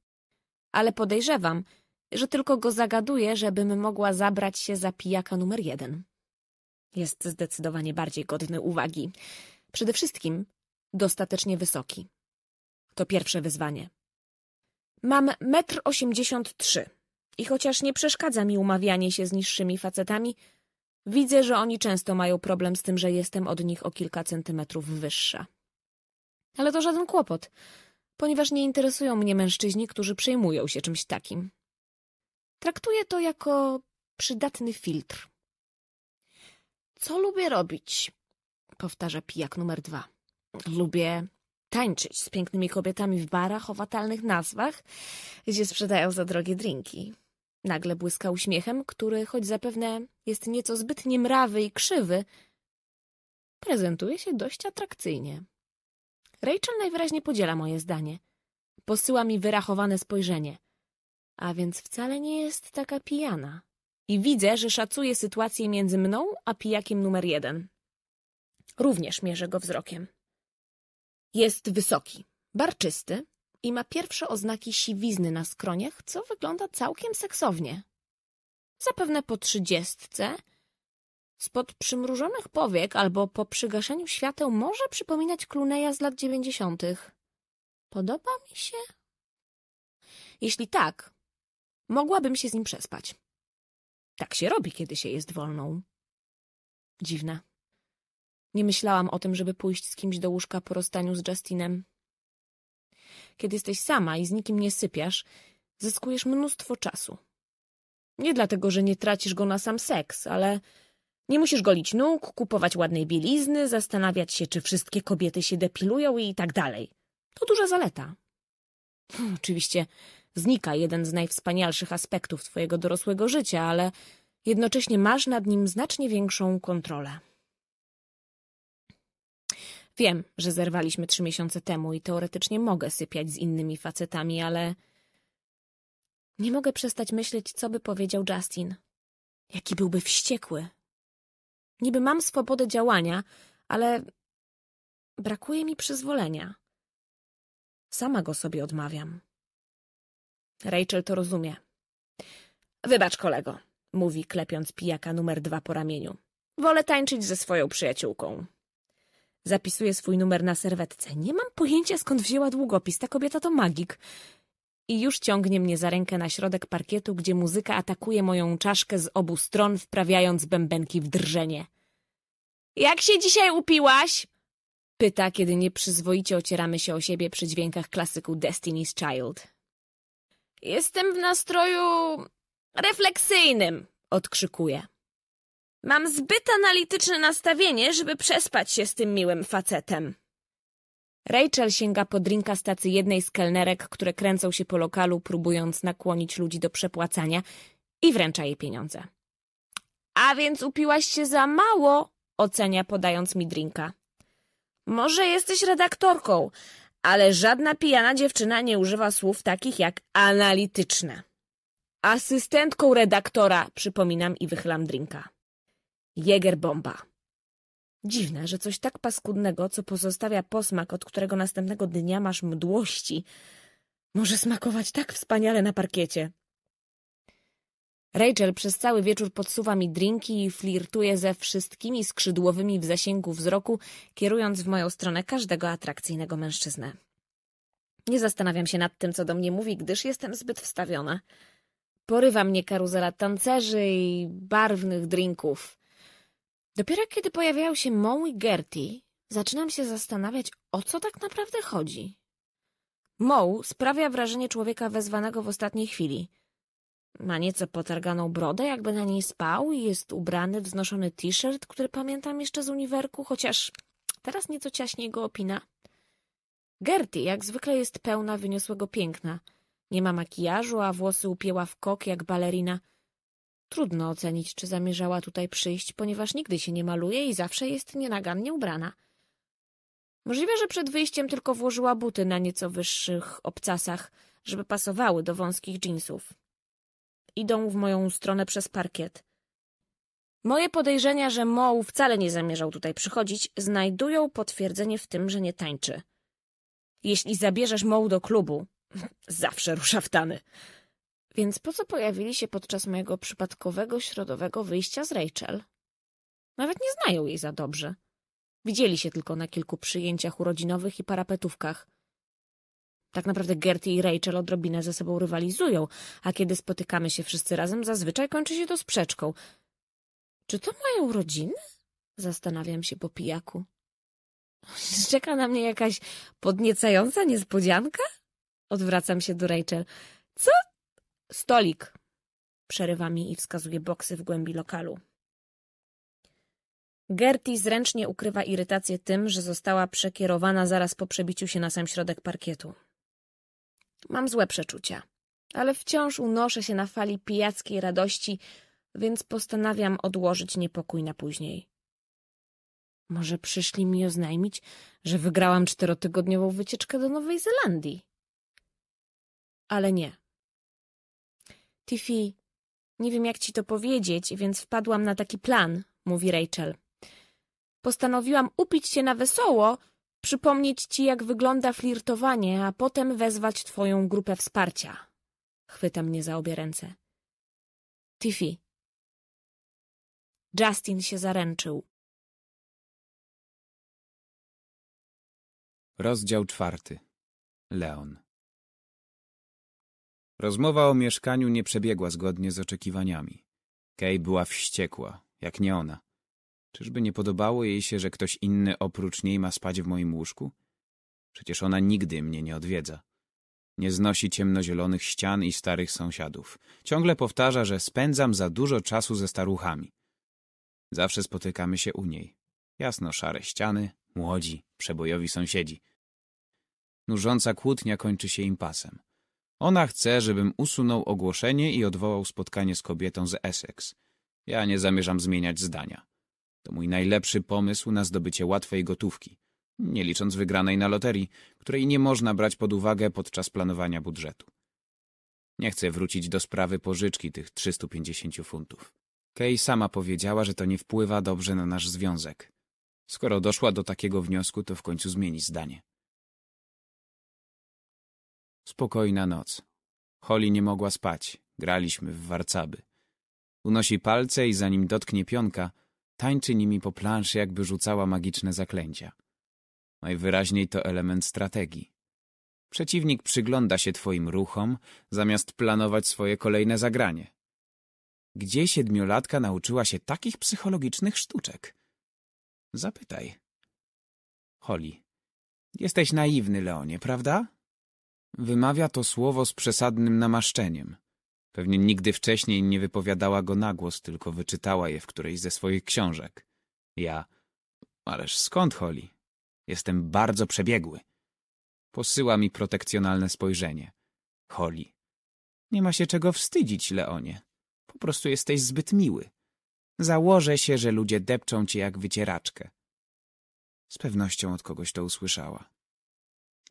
Ale podejrzewam, że tylko go zagaduje, żebym mogła zabrać się za pijaka numer jeden. Jest zdecydowanie bardziej godny uwagi. Przede wszystkim dostatecznie wysoki. To pierwsze wyzwanie. Mam metr osiemdziesiąt trzy i chociaż nie przeszkadza mi umawianie się z niższymi facetami, widzę, że oni często mają problem z tym, że jestem od nich o kilka centymetrów wyższa. Ale to żaden kłopot, ponieważ nie interesują mnie mężczyźni, którzy przejmują się czymś takim. Traktuję to jako przydatny filtr. Co lubię robić? Powtarza pijak numer dwa. Lubię tańczyć z pięknymi kobietami w barach o fatalnych nazwach, gdzie sprzedają za drogie drinki. Nagle błyska uśmiechem, który, choć zapewne jest nieco zbyt niemrawy i krzywy, prezentuje się dość atrakcyjnie. Rachel najwyraźniej podziela moje zdanie. Posyła mi wyrachowane spojrzenie. A więc wcale nie jest taka pijana. I widzę, że szacuje sytuację między mną a pijakiem numer jeden. Również mierzę go wzrokiem. Jest wysoki, barczysty i ma pierwsze oznaki siwizny na skroniach, co wygląda całkiem seksownie. Zapewne po trzydziestce, spod przymrużonych powiek albo po przygaszeniu świateł może przypominać Clooney'a z lat dziewięćdziesiątych. Podoba mi się? Jeśli tak, mogłabym się z nim przespać. Tak się robi, kiedy się jest wolną. Dziwne. Nie myślałam o tym, żeby pójść z kimś do łóżka po rozstaniu z Justinem. Kiedy jesteś sama i z nikim nie sypiasz, zyskujesz mnóstwo czasu. Nie dlatego, że nie tracisz go na sam seks, ale nie musisz golić nóg, kupować ładnej bielizny, zastanawiać się, czy wszystkie kobiety się depilują i tak dalej. To duża zaleta. Oczywiście znika jeden z najwspanialszych aspektów twojego dorosłego życia, ale Jednocześnie masz nad nim znacznie większą kontrolę. Wiem, że zerwaliśmy trzy miesiące temu i teoretycznie mogę sypiać z innymi facetami, ale... Nie mogę przestać myśleć, co by powiedział Justin. Jaki byłby wściekły. Niby mam swobodę działania, ale brakuje mi przyzwolenia. Sama go sobie odmawiam. Rachel to rozumie. Wybacz, kolego, mówi, klepiąc pijaka numer dwa po ramieniu. Wolę tańczyć ze swoją przyjaciółką. Zapisuje swój numer na serwetce. Nie mam pojęcia, skąd wzięła długopis. Ta kobieta to magik. I już ciągnie mnie za rękę na środek parkietu, gdzie muzyka atakuje moją czaszkę z obu stron, wprawiając bębenki w drżenie. Jak się dzisiaj upiłaś? Pyta, kiedy nieprzyzwoicie ocieramy się o siebie przy dźwiękach klasyku Destiny's Child. Jestem w nastroju refleksyjnym, odkrzykuje. Mam zbyt analityczne nastawienie, żeby przespać się z tym miłym facetem. Rachel sięga po drinka z tacy jednej z kelnerek, które kręcą się po lokalu, próbując nakłonić ludzi do przepłacania, i wręcza jej pieniądze. A więc upiłaś się za mało, ocenia, podając mi drinka. Może jesteś redaktorką, ale żadna pijana dziewczyna nie używa słów takich jak analityczne. Asystentką redaktora, przypominam i wychylam drinka. Jägerbomba. Dziwne, że coś tak paskudnego, co pozostawia posmak, od którego następnego dnia masz mdłości, może smakować tak wspaniale na parkiecie. Rachel przez cały wieczór podsuwa mi drinki i flirtuje ze wszystkimi skrzydłowymi w zasięgu wzroku, kierując w moją stronę każdego atrakcyjnego mężczyznę. Nie zastanawiam się nad tym, co do mnie mówi, gdyż jestem zbyt wstawiona. Porywa mnie karuzela tancerzy i barwnych drinków. Dopiero kiedy pojawiają się Mo i Gertie, zaczynam się zastanawiać, o co tak naprawdę chodzi. Mo sprawia wrażenie człowieka wezwanego w ostatniej chwili. Ma nieco potarganą brodę, jakby na niej spał, i jest ubrany w wznoszony t-shirt, który pamiętam jeszcze z uniwerku, chociaż teraz nieco ciaśniej go opina. Gertie jak zwykle jest pełna wyniosłego piękna. Nie ma makijażu, a włosy upięła w kok jak balerina. Trudno ocenić, czy zamierzała tutaj przyjść, ponieważ nigdy się nie maluje i zawsze jest nienagannie ubrana. Możliwe, że przed wyjściem tylko włożyła buty na nieco wyższych obcasach, żeby pasowały do wąskich dżinsów. Idą w moją stronę przez parkiet. Moje podejrzenia, że Mo wcale nie zamierzał tutaj przychodzić, znajdują potwierdzenie w tym, że nie tańczy. Jeśli zabierzesz Mo do klubu, zawsze rusza w tany. Więc po co pojawili się podczas mojego przypadkowego środowego wyjścia z Rachel? Nawet nie znają jej za dobrze. Widzieli się tylko na kilku przyjęciach urodzinowych i parapetówkach. Tak naprawdę Gertie i Rachel odrobinę ze sobą rywalizują, a kiedy spotykamy się wszyscy razem, zazwyczaj kończy się to sprzeczką. Czy to mają rodziny? Zastanawiam się po pijaku. Czeka na mnie jakaś podniecająca niespodzianka? Odwracam się do Rachel. Co? Stolik! Przerywa mi i wskazuje boksy w głębi lokalu. Gertie zręcznie ukrywa irytację tym, że została przekierowana zaraz po przebiciu się na sam środek parkietu. Mam złe przeczucia, ale wciąż unoszę się na fali pijackiej radości, więc postanawiam odłożyć niepokój na później. Może przyszli mi oznajmić, że wygrałam czterotygodniową wycieczkę do Nowej Zelandii? Ale nie. Tiffy, nie wiem jak ci to powiedzieć, więc wpadłam na taki plan, mówi Rachel. Postanowiłam upić się na wesoło, przypomnieć ci jak wygląda flirtowanie, a potem wezwać twoją grupę wsparcia. Chwyta mnie za obie ręce. Tiffy. Justin się zaręczył. Rozdział czwarty. Leon. Rozmowa o mieszkaniu nie przebiegła zgodnie z oczekiwaniami. Kay była wściekła, jak nie ona. Czyżby nie podobało jej się, że ktoś inny oprócz niej ma spać w moim łóżku? Przecież ona nigdy mnie nie odwiedza. Nie znosi ciemnozielonych ścian i starych sąsiadów. Ciągle powtarza, że spędzam za dużo czasu ze staruchami. Zawsze spotykamy się u niej. Jasno szare ściany, młodzi, przebojowi sąsiedzi. Nużąca kłótnia kończy się impasem. Ona chce, żebym usunął ogłoszenie i odwołał spotkanie z kobietą z Essex. Ja nie zamierzam zmieniać zdania. To mój najlepszy pomysł na zdobycie łatwej gotówki, nie licząc wygranej na loterii, której nie można brać pod uwagę podczas planowania budżetu. Nie chcę wrócić do sprawy pożyczki tych trzystu pięćdziesięciu funtów. Kay sama powiedziała, że to nie wpływa dobrze na nasz związek. Skoro doszła do takiego wniosku, to w końcu zmieni zdanie. Spokojna noc. Holly nie mogła spać. Graliśmy w warcaby. Unosi palce i zanim dotknie pionka, tańczy nimi po planszy, jakby rzucała magiczne zaklęcia. Najwyraźniej to element strategii. Przeciwnik przygląda się twoim ruchom, zamiast planować swoje kolejne zagranie. Gdzie siedmiolatka nauczyła się takich psychologicznych sztuczek? Zapytaj. Holly. Jesteś naiwny, Leonie, prawda? Wymawia to słowo z przesadnym namaszczeniem. Pewnie nigdy wcześniej nie wypowiadała go na głos, tylko wyczytała je w którejś ze swoich książek. Ja... Ależ skąd, Holly? Jestem bardzo przebiegły. Posyła mi protekcjonalne spojrzenie. Holly. Nie ma się czego wstydzić, Leonie. Po prostu jesteś zbyt miły. Założę się, że ludzie depczą cię jak wycieraczkę. Z pewnością od kogoś to usłyszała.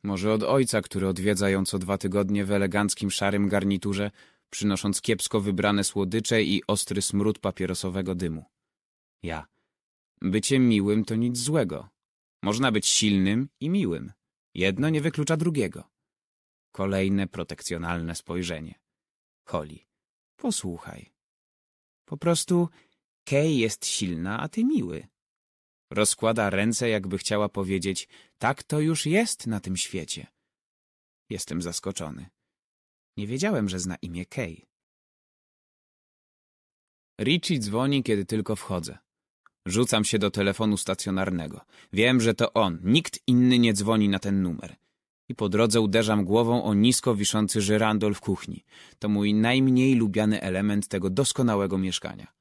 Może od ojca, który odwiedza ją co dwa tygodnie w eleganckim szarym garniturze, przynosząc kiepsko wybrane słodycze i ostry smród papierosowego dymu. Ja. Bycie miłym to nic złego. Można być silnym i miłym. Jedno nie wyklucza drugiego. Kolejne protekcjonalne spojrzenie. Holly. Posłuchaj. Po prostu Kay jest silna, a ty miły. Rozkłada ręce, jakby chciała powiedzieć, tak to już jest na tym świecie. Jestem zaskoczony. Nie wiedziałem, że zna imię Kay. Richie dzwoni, kiedy tylko wchodzę. Rzucam się do telefonu stacjonarnego. Wiem, że to on. Nikt inny nie dzwoni na ten numer. I po drodze uderzam głową o nisko wiszący żyrandol w kuchni. To mój najmniej lubiany element tego doskonałego mieszkania.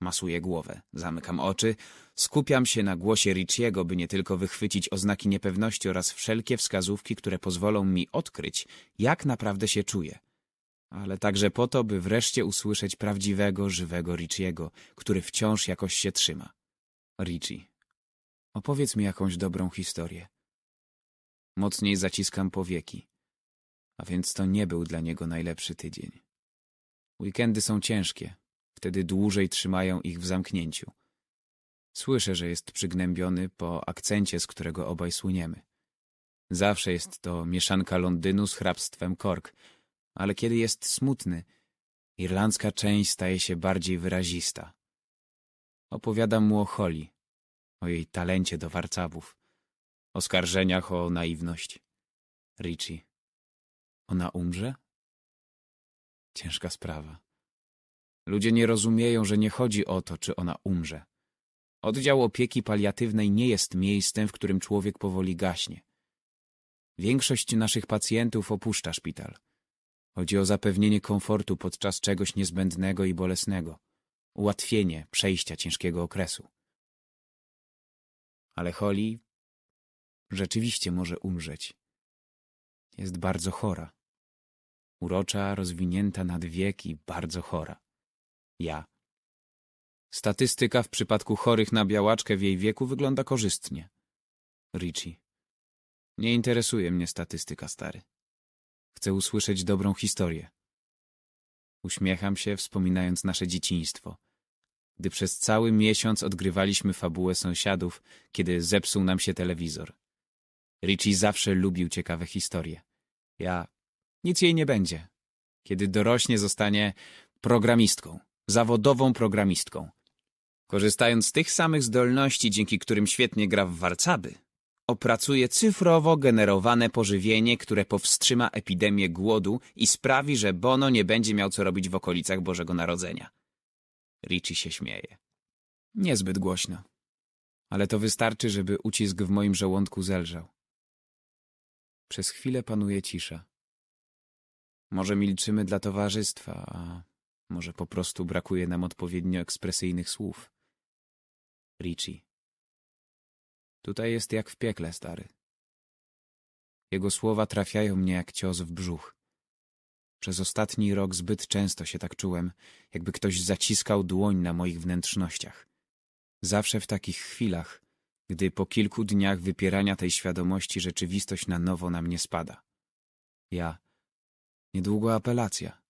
Masuję głowę, zamykam oczy, skupiam się na głosie Richiego, by nie tylko wychwycić oznaki niepewności oraz wszelkie wskazówki, które pozwolą mi odkryć, jak naprawdę się czuję. Ale także po to, by wreszcie usłyszeć prawdziwego, żywego Richiego, który wciąż jakoś się trzyma. Richie, opowiedz mi jakąś dobrą historię. Mocniej zaciskam powieki, a więc to nie był dla niego najlepszy tydzień. Weekendy są ciężkie, wtedy dłużej trzymają ich w zamknięciu. Słyszę, że jest przygnębiony po akcencie, z którego obaj słyniemy. Zawsze jest to mieszanka Londynu z hrabstwem Cork, ale kiedy jest smutny, irlandzka część staje się bardziej wyrazista. Opowiadam mu o Holly, o jej talencie do warcabów, oskarżeniach o naiwność. Richie. Ona umrze? Ciężka sprawa. Ludzie nie rozumieją, że nie chodzi o to, czy ona umrze. Oddział opieki paliatywnej nie jest miejscem, w którym człowiek powoli gaśnie. Większość naszych pacjentów opuszcza szpital. Chodzi o zapewnienie komfortu podczas czegoś niezbędnego i bolesnego. Ułatwienie przejścia ciężkiego okresu. Ale Holly rzeczywiście może umrzeć. Jest bardzo chora. Urocza, rozwinięta nad wiek i bardzo chora. Ja. Statystyka w przypadku chorych na białaczkę w jej wieku wygląda korzystnie. Richie. Nie interesuje mnie statystyka, stary. Chcę usłyszeć dobrą historię. Uśmiecham się, wspominając nasze dzieciństwo. Gdy przez cały miesiąc odgrywaliśmy fabułę sąsiadów, kiedy zepsuł nam się telewizor. Richie zawsze lubił ciekawe historie. Ja... Nic jej nie będzie. Kiedy dorośnie, zostanie programistką. Zawodową programistką. Korzystając z tych samych zdolności, dzięki którym świetnie gra w warcaby, opracuje cyfrowo generowane pożywienie, które powstrzyma epidemię głodu i sprawi, że Bono nie będzie miał co robić w okolicach Bożego Narodzenia. Richie się śmieje. Niezbyt głośno. Ale to wystarczy, żeby ucisk w moim żołądku zelżał. Przez chwilę panuje cisza. Może milczymy dla towarzystwa, a może po prostu brakuje nam odpowiednio ekspresyjnych słów. Richie. Tutaj jest jak w piekle, stary. Jego słowa trafiają mnie jak cios w brzuch. Przez ostatni rok zbyt często się tak czułem, jakby ktoś zaciskał dłoń na moich wnętrznościach. Zawsze w takich chwilach, gdy po kilku dniach wypierania tej świadomości rzeczywistość na nowo na mnie spada. Ja. Niedługo apelacja.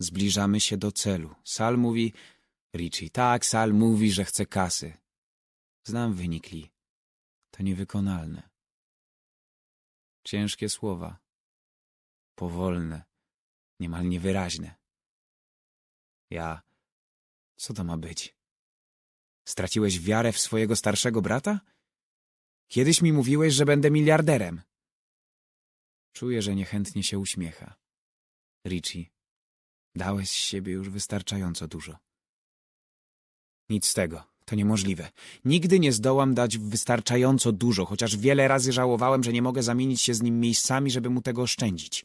Zbliżamy się do celu. Sal mówi... Richie, tak, Sal mówi, że chce kasy. Znam wynik Li. To niewykonalne. Ciężkie słowa. Powolne. Niemal niewyraźne. Ja... Co to ma być? Straciłeś wiarę w swojego starszego brata? Kiedyś mi mówiłeś, że będę miliarderem. Czuję, że niechętnie się uśmiecha. Richie, dałeś z siebie już wystarczająco dużo. Nic z tego. To niemożliwe. Nigdy nie zdołam dać wystarczająco dużo, chociaż wiele razy żałowałem, że nie mogę zamienić się z nim miejscami, żeby mu tego oszczędzić.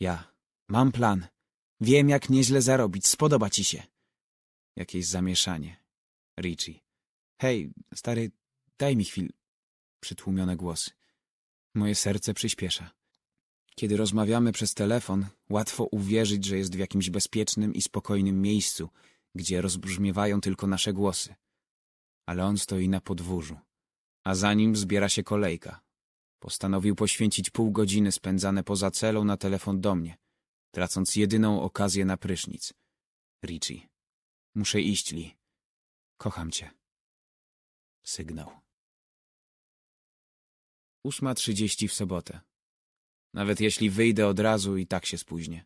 Ja. Mam plan. Wiem, jak nieźle zarobić. Spodoba ci się. Jakieś zamieszanie. Richie. Hej, stary, daj mi chwilę. Przytłumione głosy. Moje serce przyspiesza. Kiedy rozmawiamy przez telefon, łatwo uwierzyć, że jest w jakimś bezpiecznym i spokojnym miejscu, gdzie rozbrzmiewają tylko nasze głosy. Ale on stoi na podwórzu, a za nim zbiera się kolejka. Postanowił poświęcić pół godziny spędzane poza celą na telefon do mnie, tracąc jedyną okazję na prysznic. Richie, muszę iść, Li. Kocham cię. Sygnał. Ósma trzydzieści w sobotę. Nawet jeśli wyjdę od razu, i tak się spóźnię.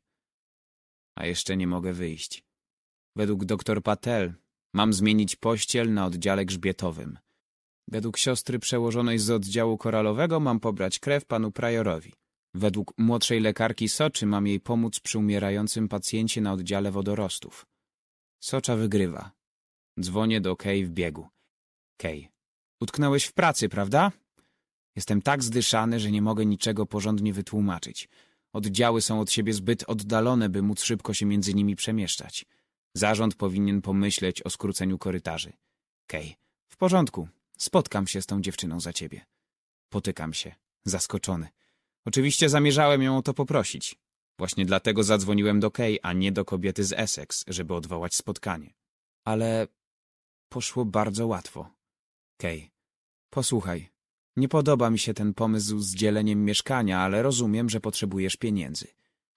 A jeszcze nie mogę wyjść. Według doktor Patel mam zmienić pościel na oddziale grzbietowym. Według siostry przełożonej z oddziału koralowego mam pobrać krew panu Pryorowi. Według młodszej lekarki Soczy mam jej pomóc przy umierającym pacjencie na oddziale wodorostów. Socza wygrywa. Dzwonię do Kay w biegu. Kay, utknąłeś w pracy, prawda? Jestem tak zdyszany, że nie mogę niczego porządnie wytłumaczyć. Oddziały są od siebie zbyt oddalone, by móc szybko się między nimi przemieszczać. Zarząd powinien pomyśleć o skróceniu korytarzy. Kay, w porządku. Spotkam się z tą dziewczyną za ciebie. Potykam się, zaskoczony. Oczywiście zamierzałem ją o to poprosić. Właśnie dlatego zadzwoniłem do Kay, a nie do kobiety z Essex, żeby odwołać spotkanie. Ale poszło bardzo łatwo. Kay, posłuchaj. Nie podoba mi się ten pomysł z dzieleniem mieszkania, ale rozumiem, że potrzebujesz pieniędzy.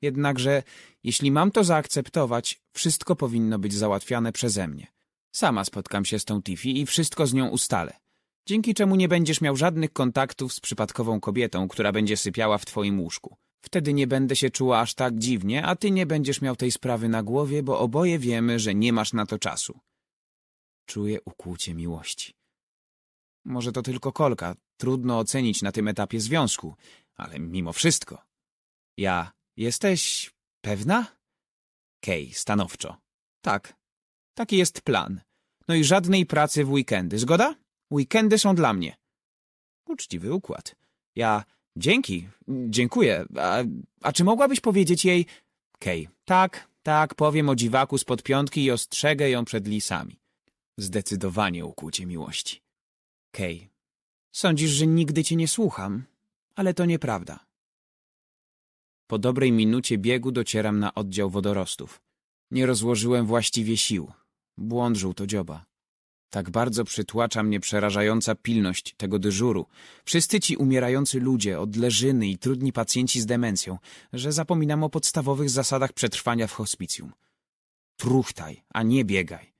Jednakże, jeśli mam to zaakceptować, wszystko powinno być załatwiane przeze mnie. Sama spotkam się z tą Tiffy i wszystko z nią ustalę, dzięki czemu nie będziesz miał żadnych kontaktów z przypadkową kobietą, która będzie sypiała w twoim łóżku. Wtedy nie będę się czuła aż tak dziwnie, a ty nie będziesz miał tej sprawy na głowie, bo oboje wiemy, że nie masz na to czasu. Czuję ukłucie miłości. Może to tylko kolka, trudno ocenić na tym etapie związku, ale mimo wszystko. Ja... Jesteś pewna? Kay, stanowczo. Tak, taki jest plan. No i żadnej pracy w weekendy, zgoda? Weekendy są dla mnie. Uczciwy układ. Ja... Dzięki, dziękuję. A, a czy mogłabyś powiedzieć jej... Kay, tak, tak, powiem o dziwaku spod piątki i ostrzegę ją przed lisami. Zdecydowanie ukłucie miłości. Kay, sądzisz, że nigdy cię nie słucham, ale to nieprawda. Po dobrej minucie biegu docieram na oddział wodorostów. Nie rozłożyłem właściwie sił. Błąd żółtodzioba. Tak bardzo przytłacza mnie przerażająca pilność tego dyżuru. Wszyscy ci umierający ludzie, odleżyny i trudni pacjenci z demencją, że zapominam o podstawowych zasadach przetrwania w hospicjum. Truchtaj, a nie biegaj.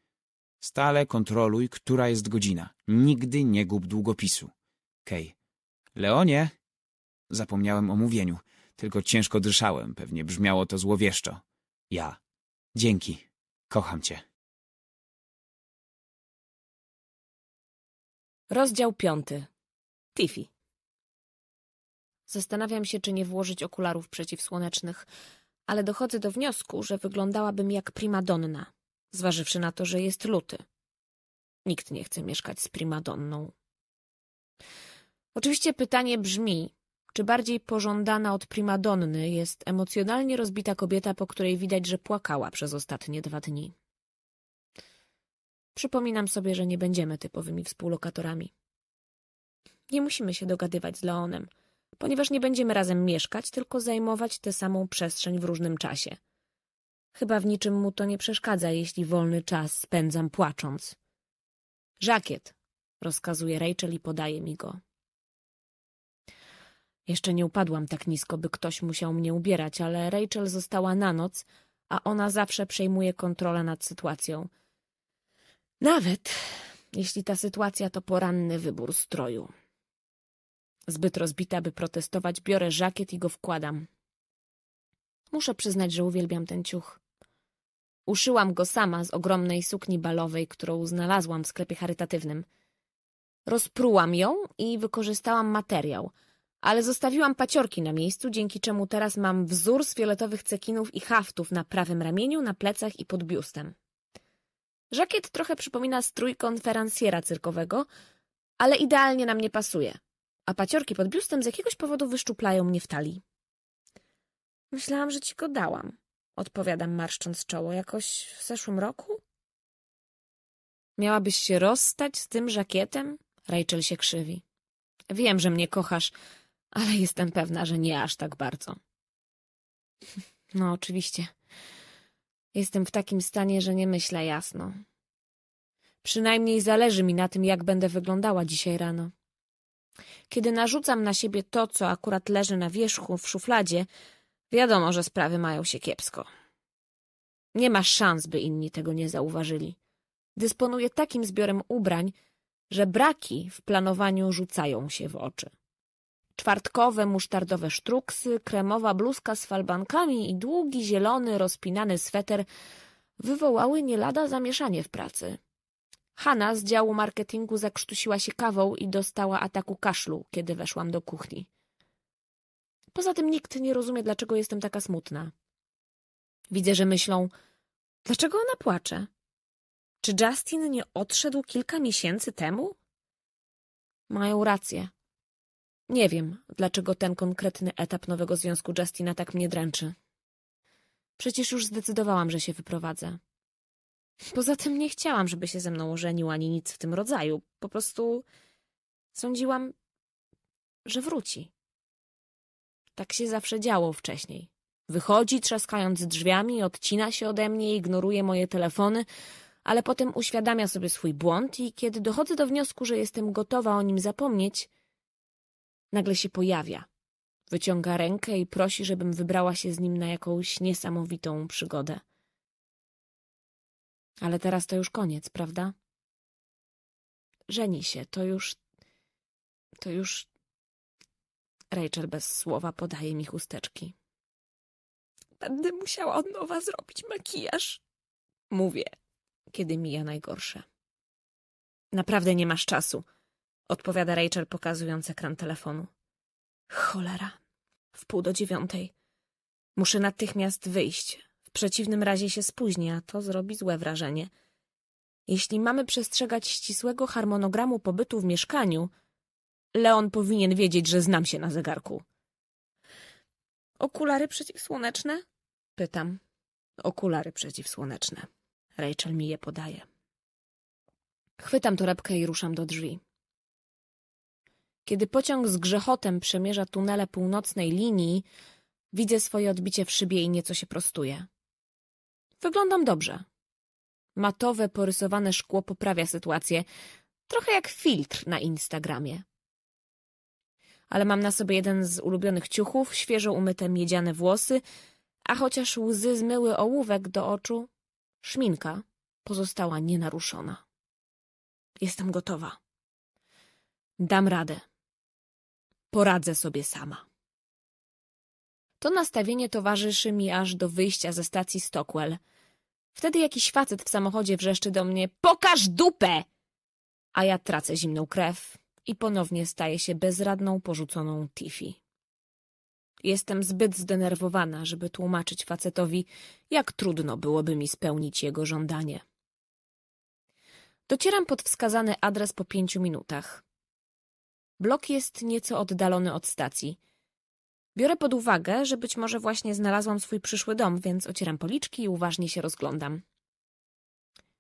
Stale kontroluj, która jest godzina. Nigdy nie gub długopisu. Kej. Leonie? Zapomniałem o mówieniu. Tylko ciężko dyszałem, pewnie brzmiało to złowieszczo. Ja. Dzięki. Kocham cię. Rozdział piąty. Tiffy. Zastanawiam się, czy nie włożyć okularów przeciwsłonecznych, ale dochodzę do wniosku, że wyglądałabym jak primadonna, zważywszy na to, że jest luty. Nikt nie chce mieszkać z primadonną. Oczywiście pytanie brzmi... Czy bardziej pożądana od primadonny jest emocjonalnie rozbita kobieta, po której widać, że płakała przez ostatnie dwa dni? Przypominam sobie, że nie będziemy typowymi współlokatorami. Nie musimy się dogadywać z Leonem. ponieważ nie będziemy razem mieszkać, tylko zajmować tę samą przestrzeń w różnym czasie. Chyba w niczym mu to nie przeszkadza, jeśli wolny czas spędzam płacząc. — Żakiet! — rozkazuje Rachel i podaje mi go. Jeszcze nie upadłam tak nisko, by ktoś musiał mnie ubierać, ale Rachel została na noc, a ona zawsze przejmuje kontrolę nad sytuacją. Nawet jeśli ta sytuacja to poranny wybór stroju. Zbyt rozbita, by protestować, biorę żakiet i go wkładam. Muszę przyznać, że uwielbiam ten ciuch. Uszyłam go sama z ogromnej sukni balowej, którą znalazłam w sklepie charytatywnym. Rozprułam ją i wykorzystałam materiał, ale zostawiłam paciorki na miejscu, dzięki czemu teraz mam wzór z fioletowych cekinów i haftów na prawym ramieniu, na plecach i pod biustem. Żakiet trochę przypomina strój konferencjera cyrkowego, ale idealnie na mnie pasuje, a paciorki pod biustem z jakiegoś powodu wyszczuplają mnie w talii. — Myślałam, że ci go dałam — odpowiadam, marszcząc czoło. — Jakoś w zeszłym roku? — Miałabyś się rozstać z tym żakietem? Rachel się krzywi. — Wiem, że mnie kochasz, ale jestem pewna, że nie aż tak bardzo. — No, oczywiście. Jestem w takim stanie, że nie myślę jasno. Przynajmniej zależy mi na tym, jak będę wyglądała dzisiaj rano. Kiedy narzucam na siebie to, co akurat leży na wierzchu w szufladzie, wiadomo, że sprawy mają się kiepsko. Nie ma szans, by inni tego nie zauważyli. Dysponuję takim zbiorem ubrań, że braki w planowaniu rzucają się w oczy. Czwartkowe musztardowe sztruksy, kremowa bluzka z falbankami i długi, zielony, rozpinany sweter wywołały nie lada zamieszanie w pracy. Hanna z działu marketingu zakrztusiła się kawą i dostała ataku kaszlu, kiedy weszłam do kuchni. Poza tym nikt nie rozumie, dlaczego jestem taka smutna. Widzę, że myślą, dlaczego ona płacze? Czy Justin nie odszedł kilka miesięcy temu? Mają rację. Nie wiem, dlaczego ten konkretny etap nowego związku Justina tak mnie dręczy. Przecież już zdecydowałam, że się wyprowadzę. Poza tym nie chciałam, żeby się ze mną ożenił, ani nic w tym rodzaju. Po prostu sądziłam, że wróci. Tak się zawsze działo wcześniej. Wychodzi, trzaskając drzwiami, odcina się ode mnie, ignoruje moje telefony, ale potem uświadamia sobie swój błąd i kiedy dochodzę do wniosku, że jestem gotowa o nim zapomnieć, nagle się pojawia. Wyciąga rękę i prosi, żebym wybrała się z nim na jakąś niesamowitą przygodę. Ale teraz to już koniec, prawda? Żeni się, to już... To już... Rachel bez słowa podaje mi chusteczki. Będę musiała od nowa zrobić makijaż. Mówię, kiedy mija najgorsze. Naprawdę nie masz czasu, odpowiada Rachel, pokazując ekran telefonu. Cholera. Wpół do dziewiątej. Muszę natychmiast wyjść. W przeciwnym razie się spóźnię, a to zrobi złe wrażenie. Jeśli mamy przestrzegać ścisłego harmonogramu pobytu w mieszkaniu, Leon powinien wiedzieć, że znam się na zegarku. Okulary przeciwsłoneczne? Pytam. Okulary przeciwsłoneczne. Rachel mi je podaje. Chwytam torebkę i ruszam do drzwi. Kiedy pociąg z grzechotem przemierza tunele północnej linii, widzę swoje odbicie w szybie i nieco się prostuje. Wyglądam dobrze. Matowe, porysowane szkło poprawia sytuację, trochę jak filtr na Instagramie. Ale mam na sobie jeden z ulubionych ciuchów, świeżo umyte miedziane włosy, a chociaż łzy zmyły ołówek do oczu, szminka pozostała nienaruszona. Jestem gotowa. Dam radę. Poradzę sobie sama. To nastawienie towarzyszy mi aż do wyjścia ze stacji Stockwell. Wtedy jakiś facet w samochodzie wrzeszczy do mnie – pokaż dupę! A ja tracę zimną krew i ponownie staję się bezradną, porzuconą Tiffy. Jestem zbyt zdenerwowana, żeby tłumaczyć facetowi, jak trudno byłoby mi spełnić jego żądanie. Docieram pod wskazany adres po pięciu minutach. Blok jest nieco oddalony od stacji. Biorę pod uwagę, że być może właśnie znalazłam swój przyszły dom, więc ocieram policzki i uważnie się rozglądam.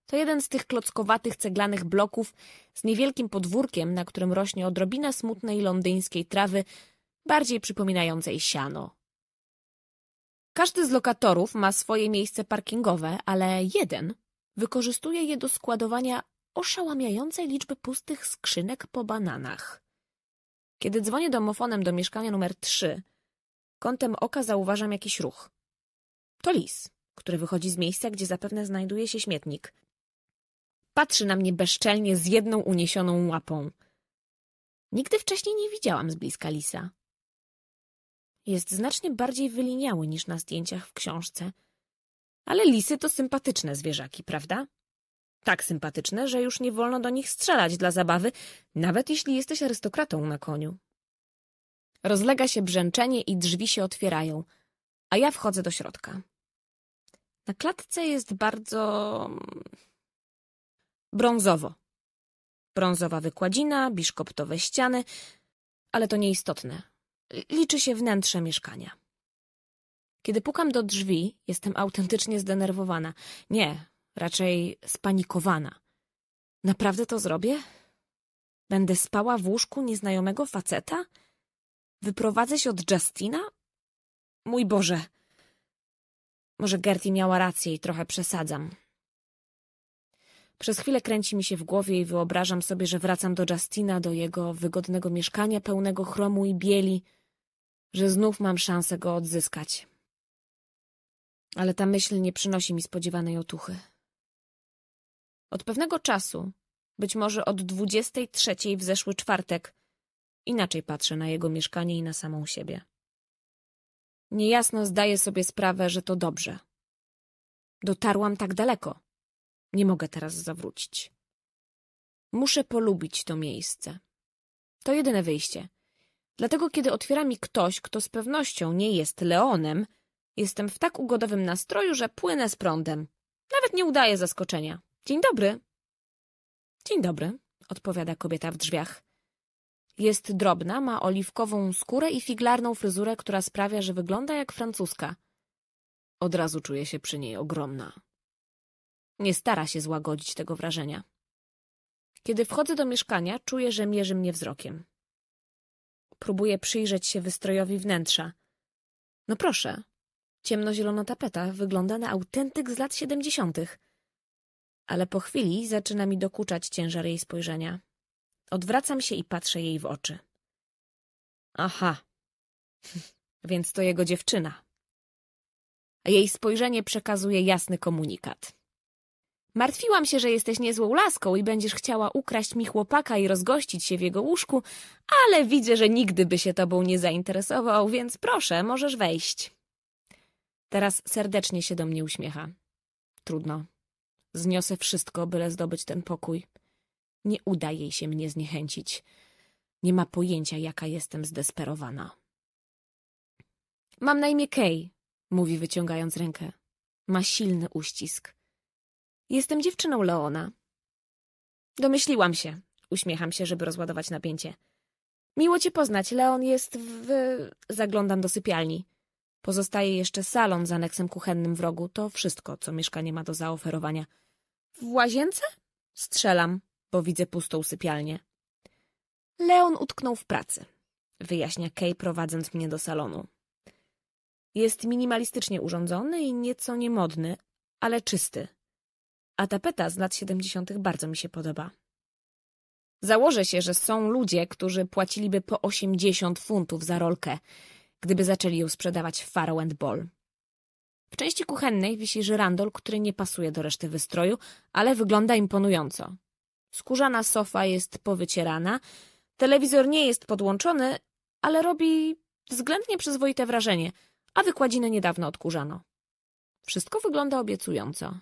To jeden z tych klockowatych, ceglanych bloków z niewielkim podwórkiem, na którym rośnie odrobina smutnej londyńskiej trawy, bardziej przypominającej siano. Każdy z lokatorów ma swoje miejsce parkingowe, ale jeden wykorzystuje je do składowania oszałamiającej liczby pustych skrzynek po bananach. Kiedy dzwonię domofonem do mieszkania numer trzy, kątem oka zauważam jakiś ruch. To lis, który wychodzi z miejsca, gdzie zapewne znajduje się śmietnik. Patrzy na mnie bezczelnie z jedną uniesioną łapą. Nigdy wcześniej nie widziałam z bliska lisa. Jest znacznie bardziej wyliniały niż na zdjęciach w książce. Ale lisy to sympatyczne zwierzaki, prawda? Tak sympatyczne, że już nie wolno do nich strzelać dla zabawy, nawet jeśli jesteś arystokratą na koniu. Rozlega się brzęczenie i drzwi się otwierają, a ja wchodzę do środka. Na klatce jest bardzo... brązowo. Brązowa wykładzina, biszkoptowe ściany, ale to nieistotne. Liczy się wnętrze mieszkania. Kiedy pukam do drzwi, jestem autentycznie zdenerwowana. Nie, raczej spanikowana. Naprawdę to zrobię? Będę spała w łóżku nieznajomego faceta? Wyprowadzę się od Justina? Mój Boże! Może Gertie miała rację i trochę przesadzam. Przez chwilę kręci mi się w głowie i wyobrażam sobie, że wracam do Justina, do jego wygodnego mieszkania pełnego chromu i bieli, że znów mam szansę go odzyskać. Ale ta myśl nie przynosi mi spodziewanej otuchy. Od pewnego czasu, być może od dwudziestej trzeciej w zeszły czwartek, inaczej patrzę na jego mieszkanie i na samą siebie. Niejasno zdaję sobie sprawę, że to dobrze. Dotarłam tak daleko. Nie mogę teraz zawrócić. Muszę polubić to miejsce. To jedyne wyjście. Dlatego kiedy otwiera mi ktoś, kto z pewnością nie jest Leonem, jestem w tak ugodowym nastroju, że płynę z prądem. Nawet nie udaję zaskoczenia. Dzień dobry. Dzień dobry, odpowiada kobieta w drzwiach. Jest drobna, ma oliwkową skórę i figlarną fryzurę, która sprawia, że wygląda jak francuska. Od razu czuję się przy niej ogromna. Nie stara się złagodzić tego wrażenia. Kiedy wchodzę do mieszkania, czuję, że mierzy mnie wzrokiem. Próbuję przyjrzeć się wystrojowi wnętrza. No proszę, ciemnozielona tapeta wygląda na autentyk z lat siedemdziesiątych. Ale po chwili zaczyna mi dokuczać ciężar jej spojrzenia. Odwracam się i patrzę jej w oczy. Aha, więc to jego dziewczyna. A jej spojrzenie przekazuje jasny komunikat. Martwiłam się, że jesteś niezłą laską i będziesz chciała ukraść mi chłopaka i rozgościć się w jego łóżku, ale widzę, że nigdy by się tobą nie zainteresował, więc proszę, możesz wejść. Teraz serdecznie się do mnie uśmiecha. Trudno. Zniosę wszystko, byle zdobyć ten pokój. Nie uda jej się mnie zniechęcić. Nie ma pojęcia, jaka jestem zdesperowana. Mam na imię Kay, mówi wyciągając rękę. Ma silny uścisk. Jestem dziewczyną Leona. Domyśliłam się. Uśmiecham się, żeby rozładować napięcie. Miło cię poznać. Leon jest w... Zaglądam do sypialni. Pozostaje jeszcze salon z aneksem kuchennym w rogu. To wszystko, co mieszkanie ma do zaoferowania. W łazience? Strzelam, bo widzę pustą sypialnię. Leon utknął w pracy, wyjaśnia Kay, prowadząc mnie do salonu. Jest minimalistycznie urządzony i nieco niemodny, ale czysty. A tapeta z lat siedemdziesiątych bardzo mi się podoba. Założę się, że są ludzie, którzy płaciliby po osiemdziesiąt funtów za rolkę, gdyby zaczęli ją sprzedawać w Faro and Ball. W części kuchennej wisi żyrandol, który nie pasuje do reszty wystroju, ale wygląda imponująco. Skórzana sofa jest powycierana, telewizor nie jest podłączony, ale robi względnie przyzwoite wrażenie, a wykładzinę niedawno odkurzano. Wszystko wygląda obiecująco.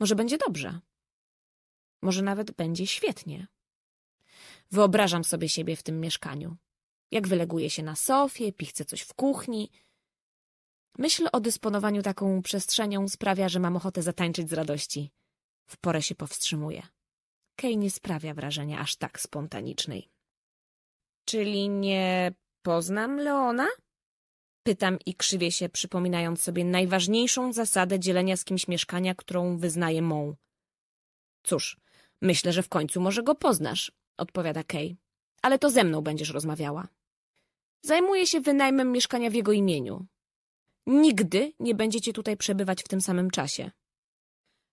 Może będzie dobrze. Może nawet będzie świetnie. Wyobrażam sobie siebie w tym mieszkaniu. Jak wyleguje się na sofie, pichce coś w kuchni. Myśl o dysponowaniu taką przestrzenią sprawia, że mam ochotę zatańczyć z radości. W porę się powstrzymuję. Kay nie sprawia wrażenia aż tak spontanicznej. Czyli nie poznam Leona? Pytam i krzywię się, przypominając sobie najważniejszą zasadę dzielenia z kimś mieszkania, którą wyznaje Mo. Cóż, myślę, że w końcu może go poznasz, odpowiada Kay, ale to ze mną będziesz rozmawiała. Zajmuje się wynajmem mieszkania w jego imieniu. Nigdy nie będziecie tutaj przebywać w tym samym czasie.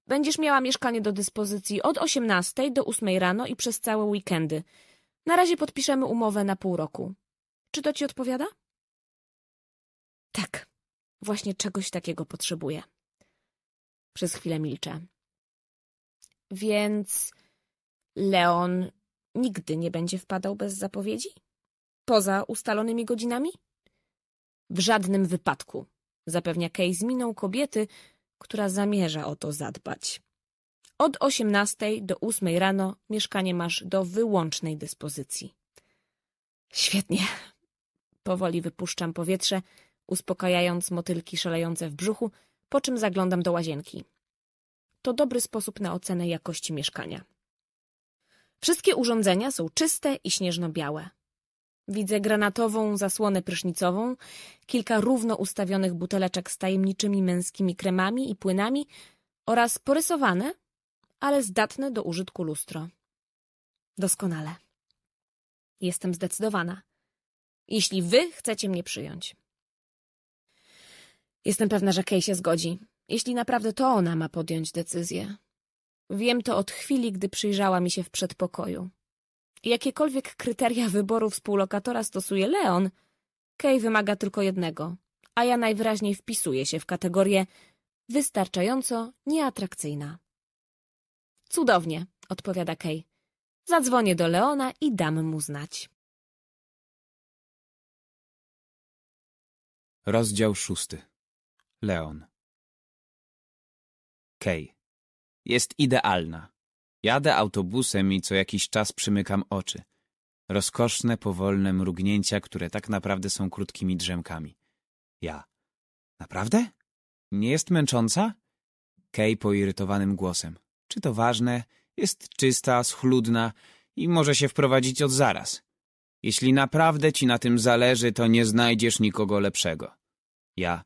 Będziesz miała mieszkanie do dyspozycji od osiemnastej do ósmej rano i przez całe weekendy. Na razie podpiszemy umowę na pół roku. Czy to ci odpowiada? Tak, właśnie czegoś takiego potrzebuję. Przez chwilę milczę. Więc Leon nigdy nie będzie wpadał bez zapowiedzi? Poza ustalonymi godzinami? W żadnym wypadku, zapewnia Kay z miną kobiety, która zamierza o to zadbać. Od osiemnastej do ósmej rano mieszkanie masz do wyłącznej dyspozycji. Świetnie. Powoli wypuszczam powietrze, uspokajając motylki szalejące w brzuchu, po czym zaglądam do łazienki. To dobry sposób na ocenę jakości mieszkania. Wszystkie urządzenia są czyste i śnieżno-białe. Widzę granatową zasłonę prysznicową, kilka równo ustawionych buteleczek z tajemniczymi męskimi kremami i płynami oraz porysowane, ale zdatne do użytku lustro. Doskonale. Jestem zdecydowana. Jeśli wy chcecie mnie przyjąć. Jestem pewna, że Kay się zgodzi, jeśli naprawdę to ona ma podjąć decyzję. Wiem to od chwili, gdy przyjrzała mi się w przedpokoju. Jakiekolwiek kryteria wyboru współlokatora stosuje Leon, Kay wymaga tylko jednego, a ja najwyraźniej wpisuję się w kategorię wystarczająco nieatrakcyjna. Cudownie, odpowiada Kay. Zadzwonię do Leona i dam mu znać. Rozdział szósty. Leon. Kay. Jest idealna. Jadę autobusem i co jakiś czas przymykam oczy. Rozkoszne, powolne mrugnięcia, które tak naprawdę są krótkimi drzemkami. Ja. Naprawdę? Nie jest męcząca? Kay poirytowanym głosem. Czy to ważne? Jest czysta, schludna i może się wprowadzić od zaraz. Jeśli naprawdę ci na tym zależy, to nie znajdziesz nikogo lepszego. Ja.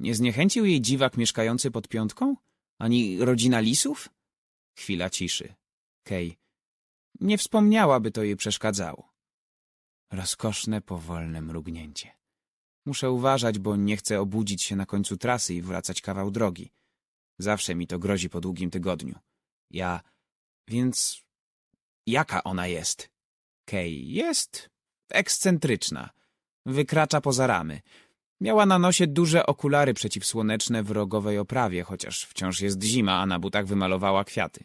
Nie zniechęcił jej dziwak mieszkający pod piątką? Ani rodzina lisów? Chwila ciszy. Kay. Nie wspomniałaby to jej przeszkadzało. Rozkoszne, powolne mrugnięcie. Muszę uważać, bo nie chcę obudzić się na końcu trasy i wracać kawał drogi. Zawsze mi to grozi po długim tygodniu. Ja... Więc... Jaka ona jest? Kay jest... ekscentryczna. Wykracza poza ramy. Miała na nosie duże okulary przeciwsłoneczne w rogowej oprawie, chociaż wciąż jest zima, a na butach wymalowała kwiaty.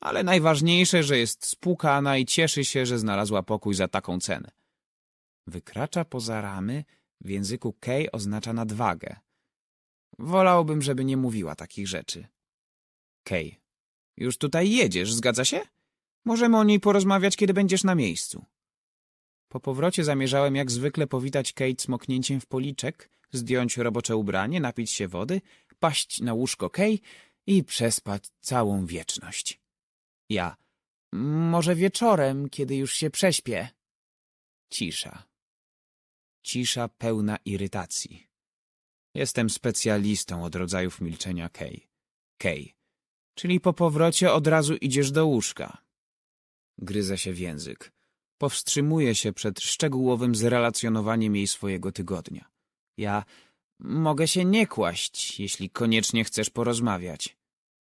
Ale najważniejsze, że jest spłukana i cieszy się, że znalazła pokój za taką cenę. Wykracza poza ramy w języku Kay oznacza nadwagę. Wolałbym, żeby nie mówiła takich rzeczy. Kay, już tutaj jedziesz, zgadza się? Możemy o niej porozmawiać, kiedy będziesz na miejscu. Po powrocie zamierzałem jak zwykle powitać Kay cmoknięciem w policzek, zdjąć robocze ubranie, napić się wody, paść na łóżko Kay i przespać całą wieczność. Ja. Może wieczorem, kiedy już się prześpię. Cisza. Cisza pełna irytacji. Jestem specjalistą od rodzajów milczenia Kay. Kay. Czyli po powrocie od razu idziesz do łóżka. Gryzę się w język. Powstrzymuje się przed szczegółowym zrelacjonowaniem jej swojego tygodnia. Ja mogę się nie kłaść, jeśli koniecznie chcesz porozmawiać.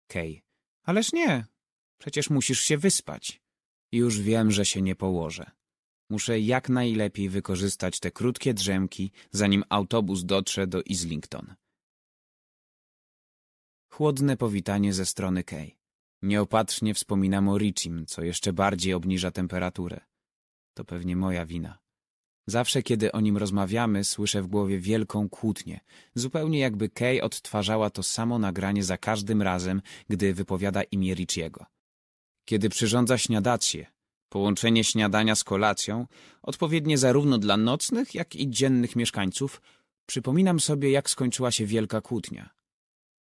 Kay. Ależ nie. Przecież musisz się wyspać. Już wiem, że się nie położę. Muszę jak najlepiej wykorzystać te krótkie drzemki, zanim autobus dotrze do Islington. Chłodne powitanie ze strony Kay. Nieopatrznie wspominam o Richim, co jeszcze bardziej obniża temperaturę. To pewnie moja wina. Zawsze, kiedy o nim rozmawiamy, słyszę w głowie wielką kłótnię, zupełnie jakby Kay odtwarzała to samo nagranie za każdym razem, gdy wypowiada imię Richiego. Kiedy przyrządza śniadację, połączenie śniadania z kolacją, odpowiednie zarówno dla nocnych, jak i dziennych mieszkańców, przypominam sobie, jak skończyła się wielka kłótnia.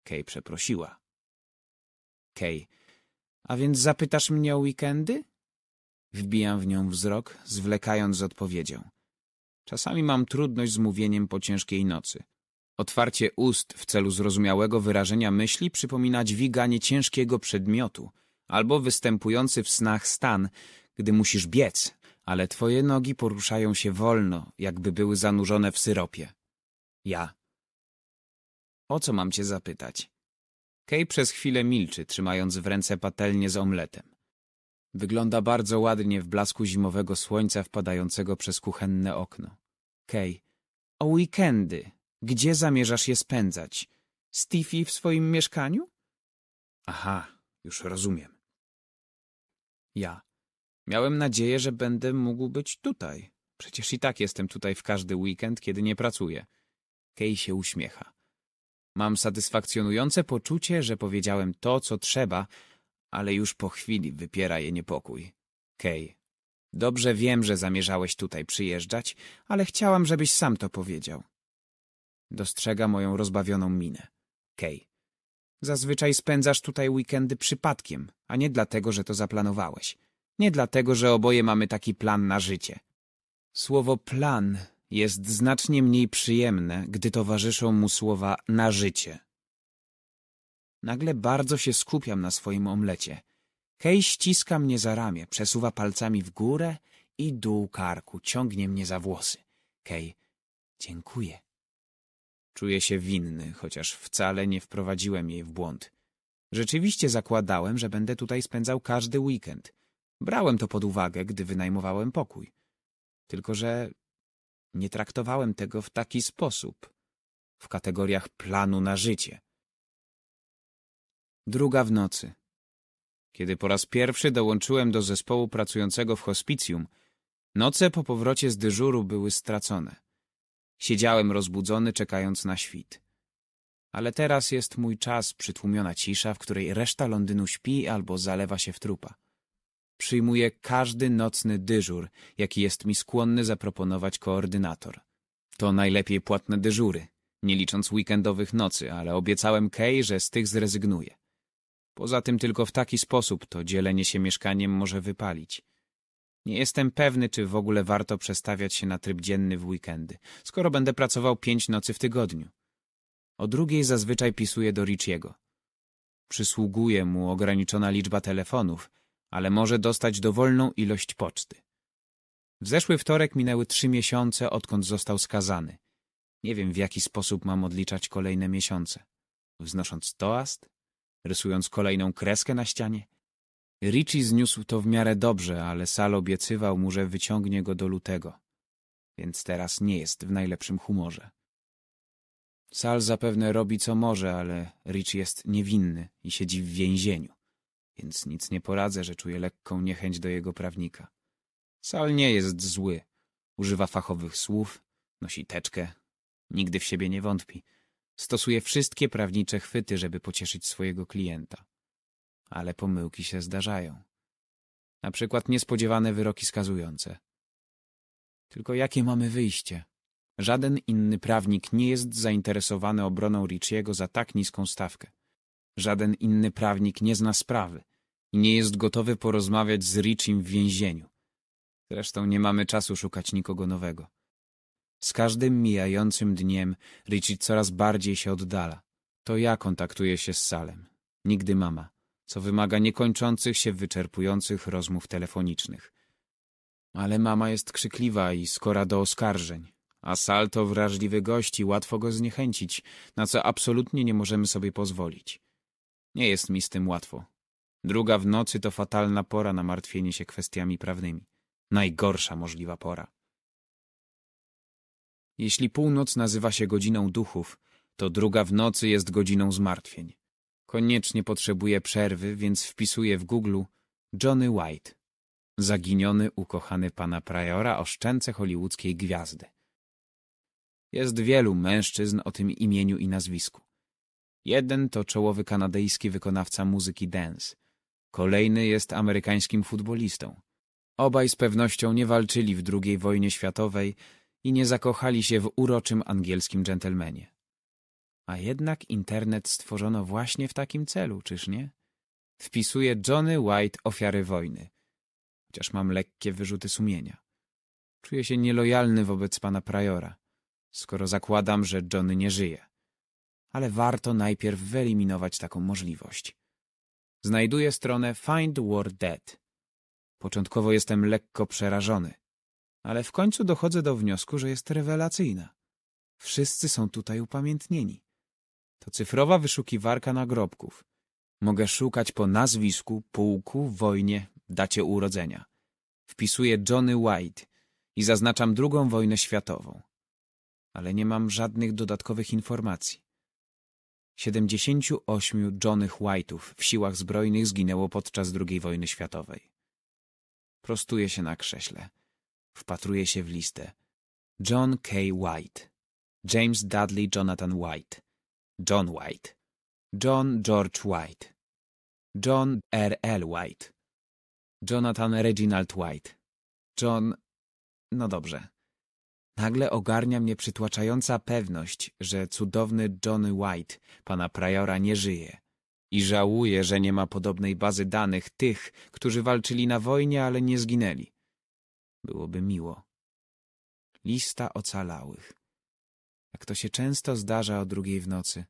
Kay przeprosiła. Kay, a więc zapytasz mnie o weekendy? Wbijam w nią wzrok, zwlekając z odpowiedzią. Czasami mam trudność z mówieniem po ciężkiej nocy. Otwarcie ust w celu zrozumiałego wyrażenia myśli przypomina dźwiganie ciężkiego przedmiotu albo występujący w snach stan, gdy musisz biec, ale twoje nogi poruszają się wolno, jakby były zanurzone w syropie. Ja. O co mam cię zapytać? Kay przez chwilę milczy, trzymając w ręce patelnię z omletem. Wygląda bardzo ładnie w blasku zimowego słońca wpadającego przez kuchenne okno. Kay. O weekendy. Gdzie zamierzasz je spędzać? Z Tiffy w swoim mieszkaniu? Aha, już rozumiem. Ja. Miałem nadzieję, że będę mógł być tutaj. Przecież i tak jestem tutaj w każdy weekend, kiedy nie pracuję. Kay się uśmiecha. Mam satysfakcjonujące poczucie, że powiedziałem to, co trzeba, ale już po chwili wypiera je niepokój. Kay. Dobrze wiem, że zamierzałeś tutaj przyjeżdżać, ale chciałam, żebyś sam to powiedział. Dostrzega moją rozbawioną minę. Kay. Zazwyczaj spędzasz tutaj weekendy przypadkiem, a nie dlatego, że to zaplanowałeś. Nie dlatego, że oboje mamy taki plan na życie. Słowo plan jest znacznie mniej przyjemne, gdy towarzyszą mu słowa na życie. Nagle bardzo się skupiam na swoim omlecie. Kay ściska mnie za ramię, przesuwa palcami w górę i dół karku, ciągnie mnie za włosy. Kay, dziękuję. Czuję się winny, chociaż wcale nie wprowadziłem jej w błąd. Rzeczywiście zakładałem, że będę tutaj spędzał każdy weekend. Brałem to pod uwagę, gdy wynajmowałem pokój. Tylko że nie traktowałem tego w taki sposób, w kategoriach planu na życie. Druga w nocy. Kiedy po raz pierwszy dołączyłem do zespołu pracującego w hospicjum, noce po powrocie z dyżuru były stracone. Siedziałem rozbudzony, czekając na świt. Ale teraz jest mój czas, przytłumiona cisza, w której reszta Londynu śpi albo zalewa się w trupa. Przyjmuję każdy nocny dyżur, jaki jest mi skłonny zaproponować koordynator. To najlepiej płatne dyżury, nie licząc weekendowych nocy, ale obiecałem Kay, że z tych zrezygnuję. Poza tym tylko w taki sposób to dzielenie się mieszkaniem może wypalić. Nie jestem pewny, czy w ogóle warto przestawiać się na tryb dzienny w weekendy, skoro będę pracował pięć nocy w tygodniu. O drugiej zazwyczaj pisuję do Richiego. Przysługuje mu ograniczona liczba telefonów, ale może dostać dowolną ilość poczty. W zeszły wtorek minęły trzy miesiące, odkąd został skazany. Nie wiem, w jaki sposób mam odliczać kolejne miesiące. Wznosząc toast? Rysując kolejną kreskę na ścianie? Richie zniósł to w miarę dobrze, ale Sal obiecywał mu, że wyciągnie go do lutego. Więc teraz nie jest w najlepszym humorze. Sal zapewne robi co może, ale Richie jest niewinny i siedzi w więzieniu. Więc nic nie poradzę, że czuję lekką niechęć do jego prawnika. Sal nie jest zły. Używa fachowych słów, nosi teczkę, nigdy w siebie nie wątpi. Stosuje wszystkie prawnicze chwyty, żeby pocieszyć swojego klienta. Ale pomyłki się zdarzają. Na przykład niespodziewane wyroki skazujące. Tylko jakie mamy wyjście? Żaden inny prawnik nie jest zainteresowany obroną Richiego za tak niską stawkę. Żaden inny prawnik nie zna sprawy i nie jest gotowy porozmawiać z Richim w więzieniu. Zresztą nie mamy czasu szukać nikogo nowego. Z każdym mijającym dniem Richie coraz bardziej się oddala. To ja kontaktuję się z Salem. Nigdy mama. Co wymaga niekończących się, wyczerpujących rozmów telefonicznych. Ale mama jest krzykliwa i skora do oskarżeń. A Sal to wrażliwy gość i łatwo go zniechęcić, na co absolutnie nie możemy sobie pozwolić. Nie jest mi z tym łatwo. Druga w nocy to fatalna pora na martwienie się kwestiami prawnymi. Najgorsza możliwa pora. Jeśli północ nazywa się godziną duchów, to druga w nocy jest godziną zmartwień. Koniecznie potrzebuję przerwy, więc wpisuję w Google Johnny White. Zaginiony, ukochany pana Pryora o szczęce hollywoodzkiej gwiazdy. Jest wielu mężczyzn o tym imieniu i nazwisku. Jeden to czołowy kanadyjski wykonawca muzyki dance. Kolejny jest amerykańskim futbolistą. Obaj z pewnością nie walczyli w drugiej wojnie światowej i nie zakochali się w uroczym angielskim dżentelmenie. A jednak internet stworzono właśnie w takim celu, czyż nie? Wpisuję Johnny White ofiary wojny. Chociaż mam lekkie wyrzuty sumienia. Czuję się nielojalny wobec pana Pryora, skoro zakładam, że Johnny nie żyje. Ale warto najpierw wyeliminować taką możliwość. Znajduję stronę Find War Dead. Początkowo jestem lekko przerażony, ale w końcu dochodzę do wniosku, że jest rewelacyjna. Wszyscy są tutaj upamiętnieni. To cyfrowa wyszukiwarka nagrobków. Mogę szukać po nazwisku, pułku, wojnie, dacie urodzenia. Wpisuję Johnny White i zaznaczam drugą wojnę światową. Ale nie mam żadnych dodatkowych informacji. siedemdziesięciu ośmiu Johnnych White'ów w siłach zbrojnych zginęło podczas drugiej wojny światowej. Prostuję się na krześle. Wpatruję się w listę. John K. White, James Dudley Jonathan White, John White, John George White, John R. L. White, Jonathan Reginald White, John... No dobrze. Nagle ogarnia mnie przytłaczająca pewność, że cudowny Johnny White, pana Pryora, nie żyje. I żałuję, że nie ma podobnej bazy danych tych, którzy walczyli na wojnie, ale nie zginęli. Byłoby miło. Lista ocalałych. Jak to się często zdarza o drugiej w nocy.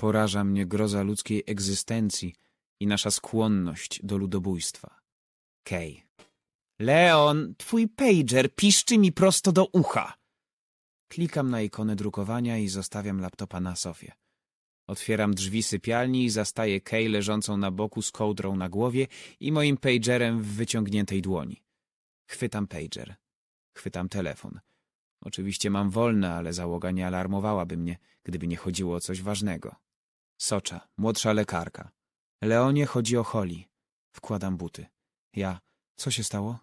Poraża mnie groza ludzkiej egzystencji i nasza skłonność do ludobójstwa. Kay. Leon, twój pager piszczy mi prosto do ucha. Klikam na ikonę drukowania i zostawiam laptopa na sofie. Otwieram drzwi sypialni i zastaję Kay leżącą na boku z kołdrą na głowie i moim pagerem w wyciągniętej dłoni. Chwytam pager. Chwytam telefon. Oczywiście mam wolne, ale załoga nie alarmowałaby mnie, gdyby nie chodziło o coś ważnego. Socza, młodsza lekarka. Leonie, chodzi o Holly. Wkładam buty. Ja. Co się stało?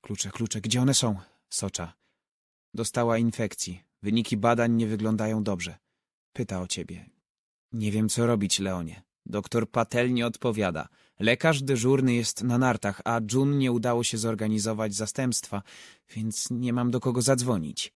Klucze, klucze, gdzie one są? Socza. Dostała infekcji. Wyniki badań nie wyglądają dobrze. Pyta o ciebie. Nie wiem, co robić, Leonie. Doktor Patel nie odpowiada. Lekarz dyżurny jest na nartach, a June nie udało się zorganizować zastępstwa, więc nie mam do kogo zadzwonić.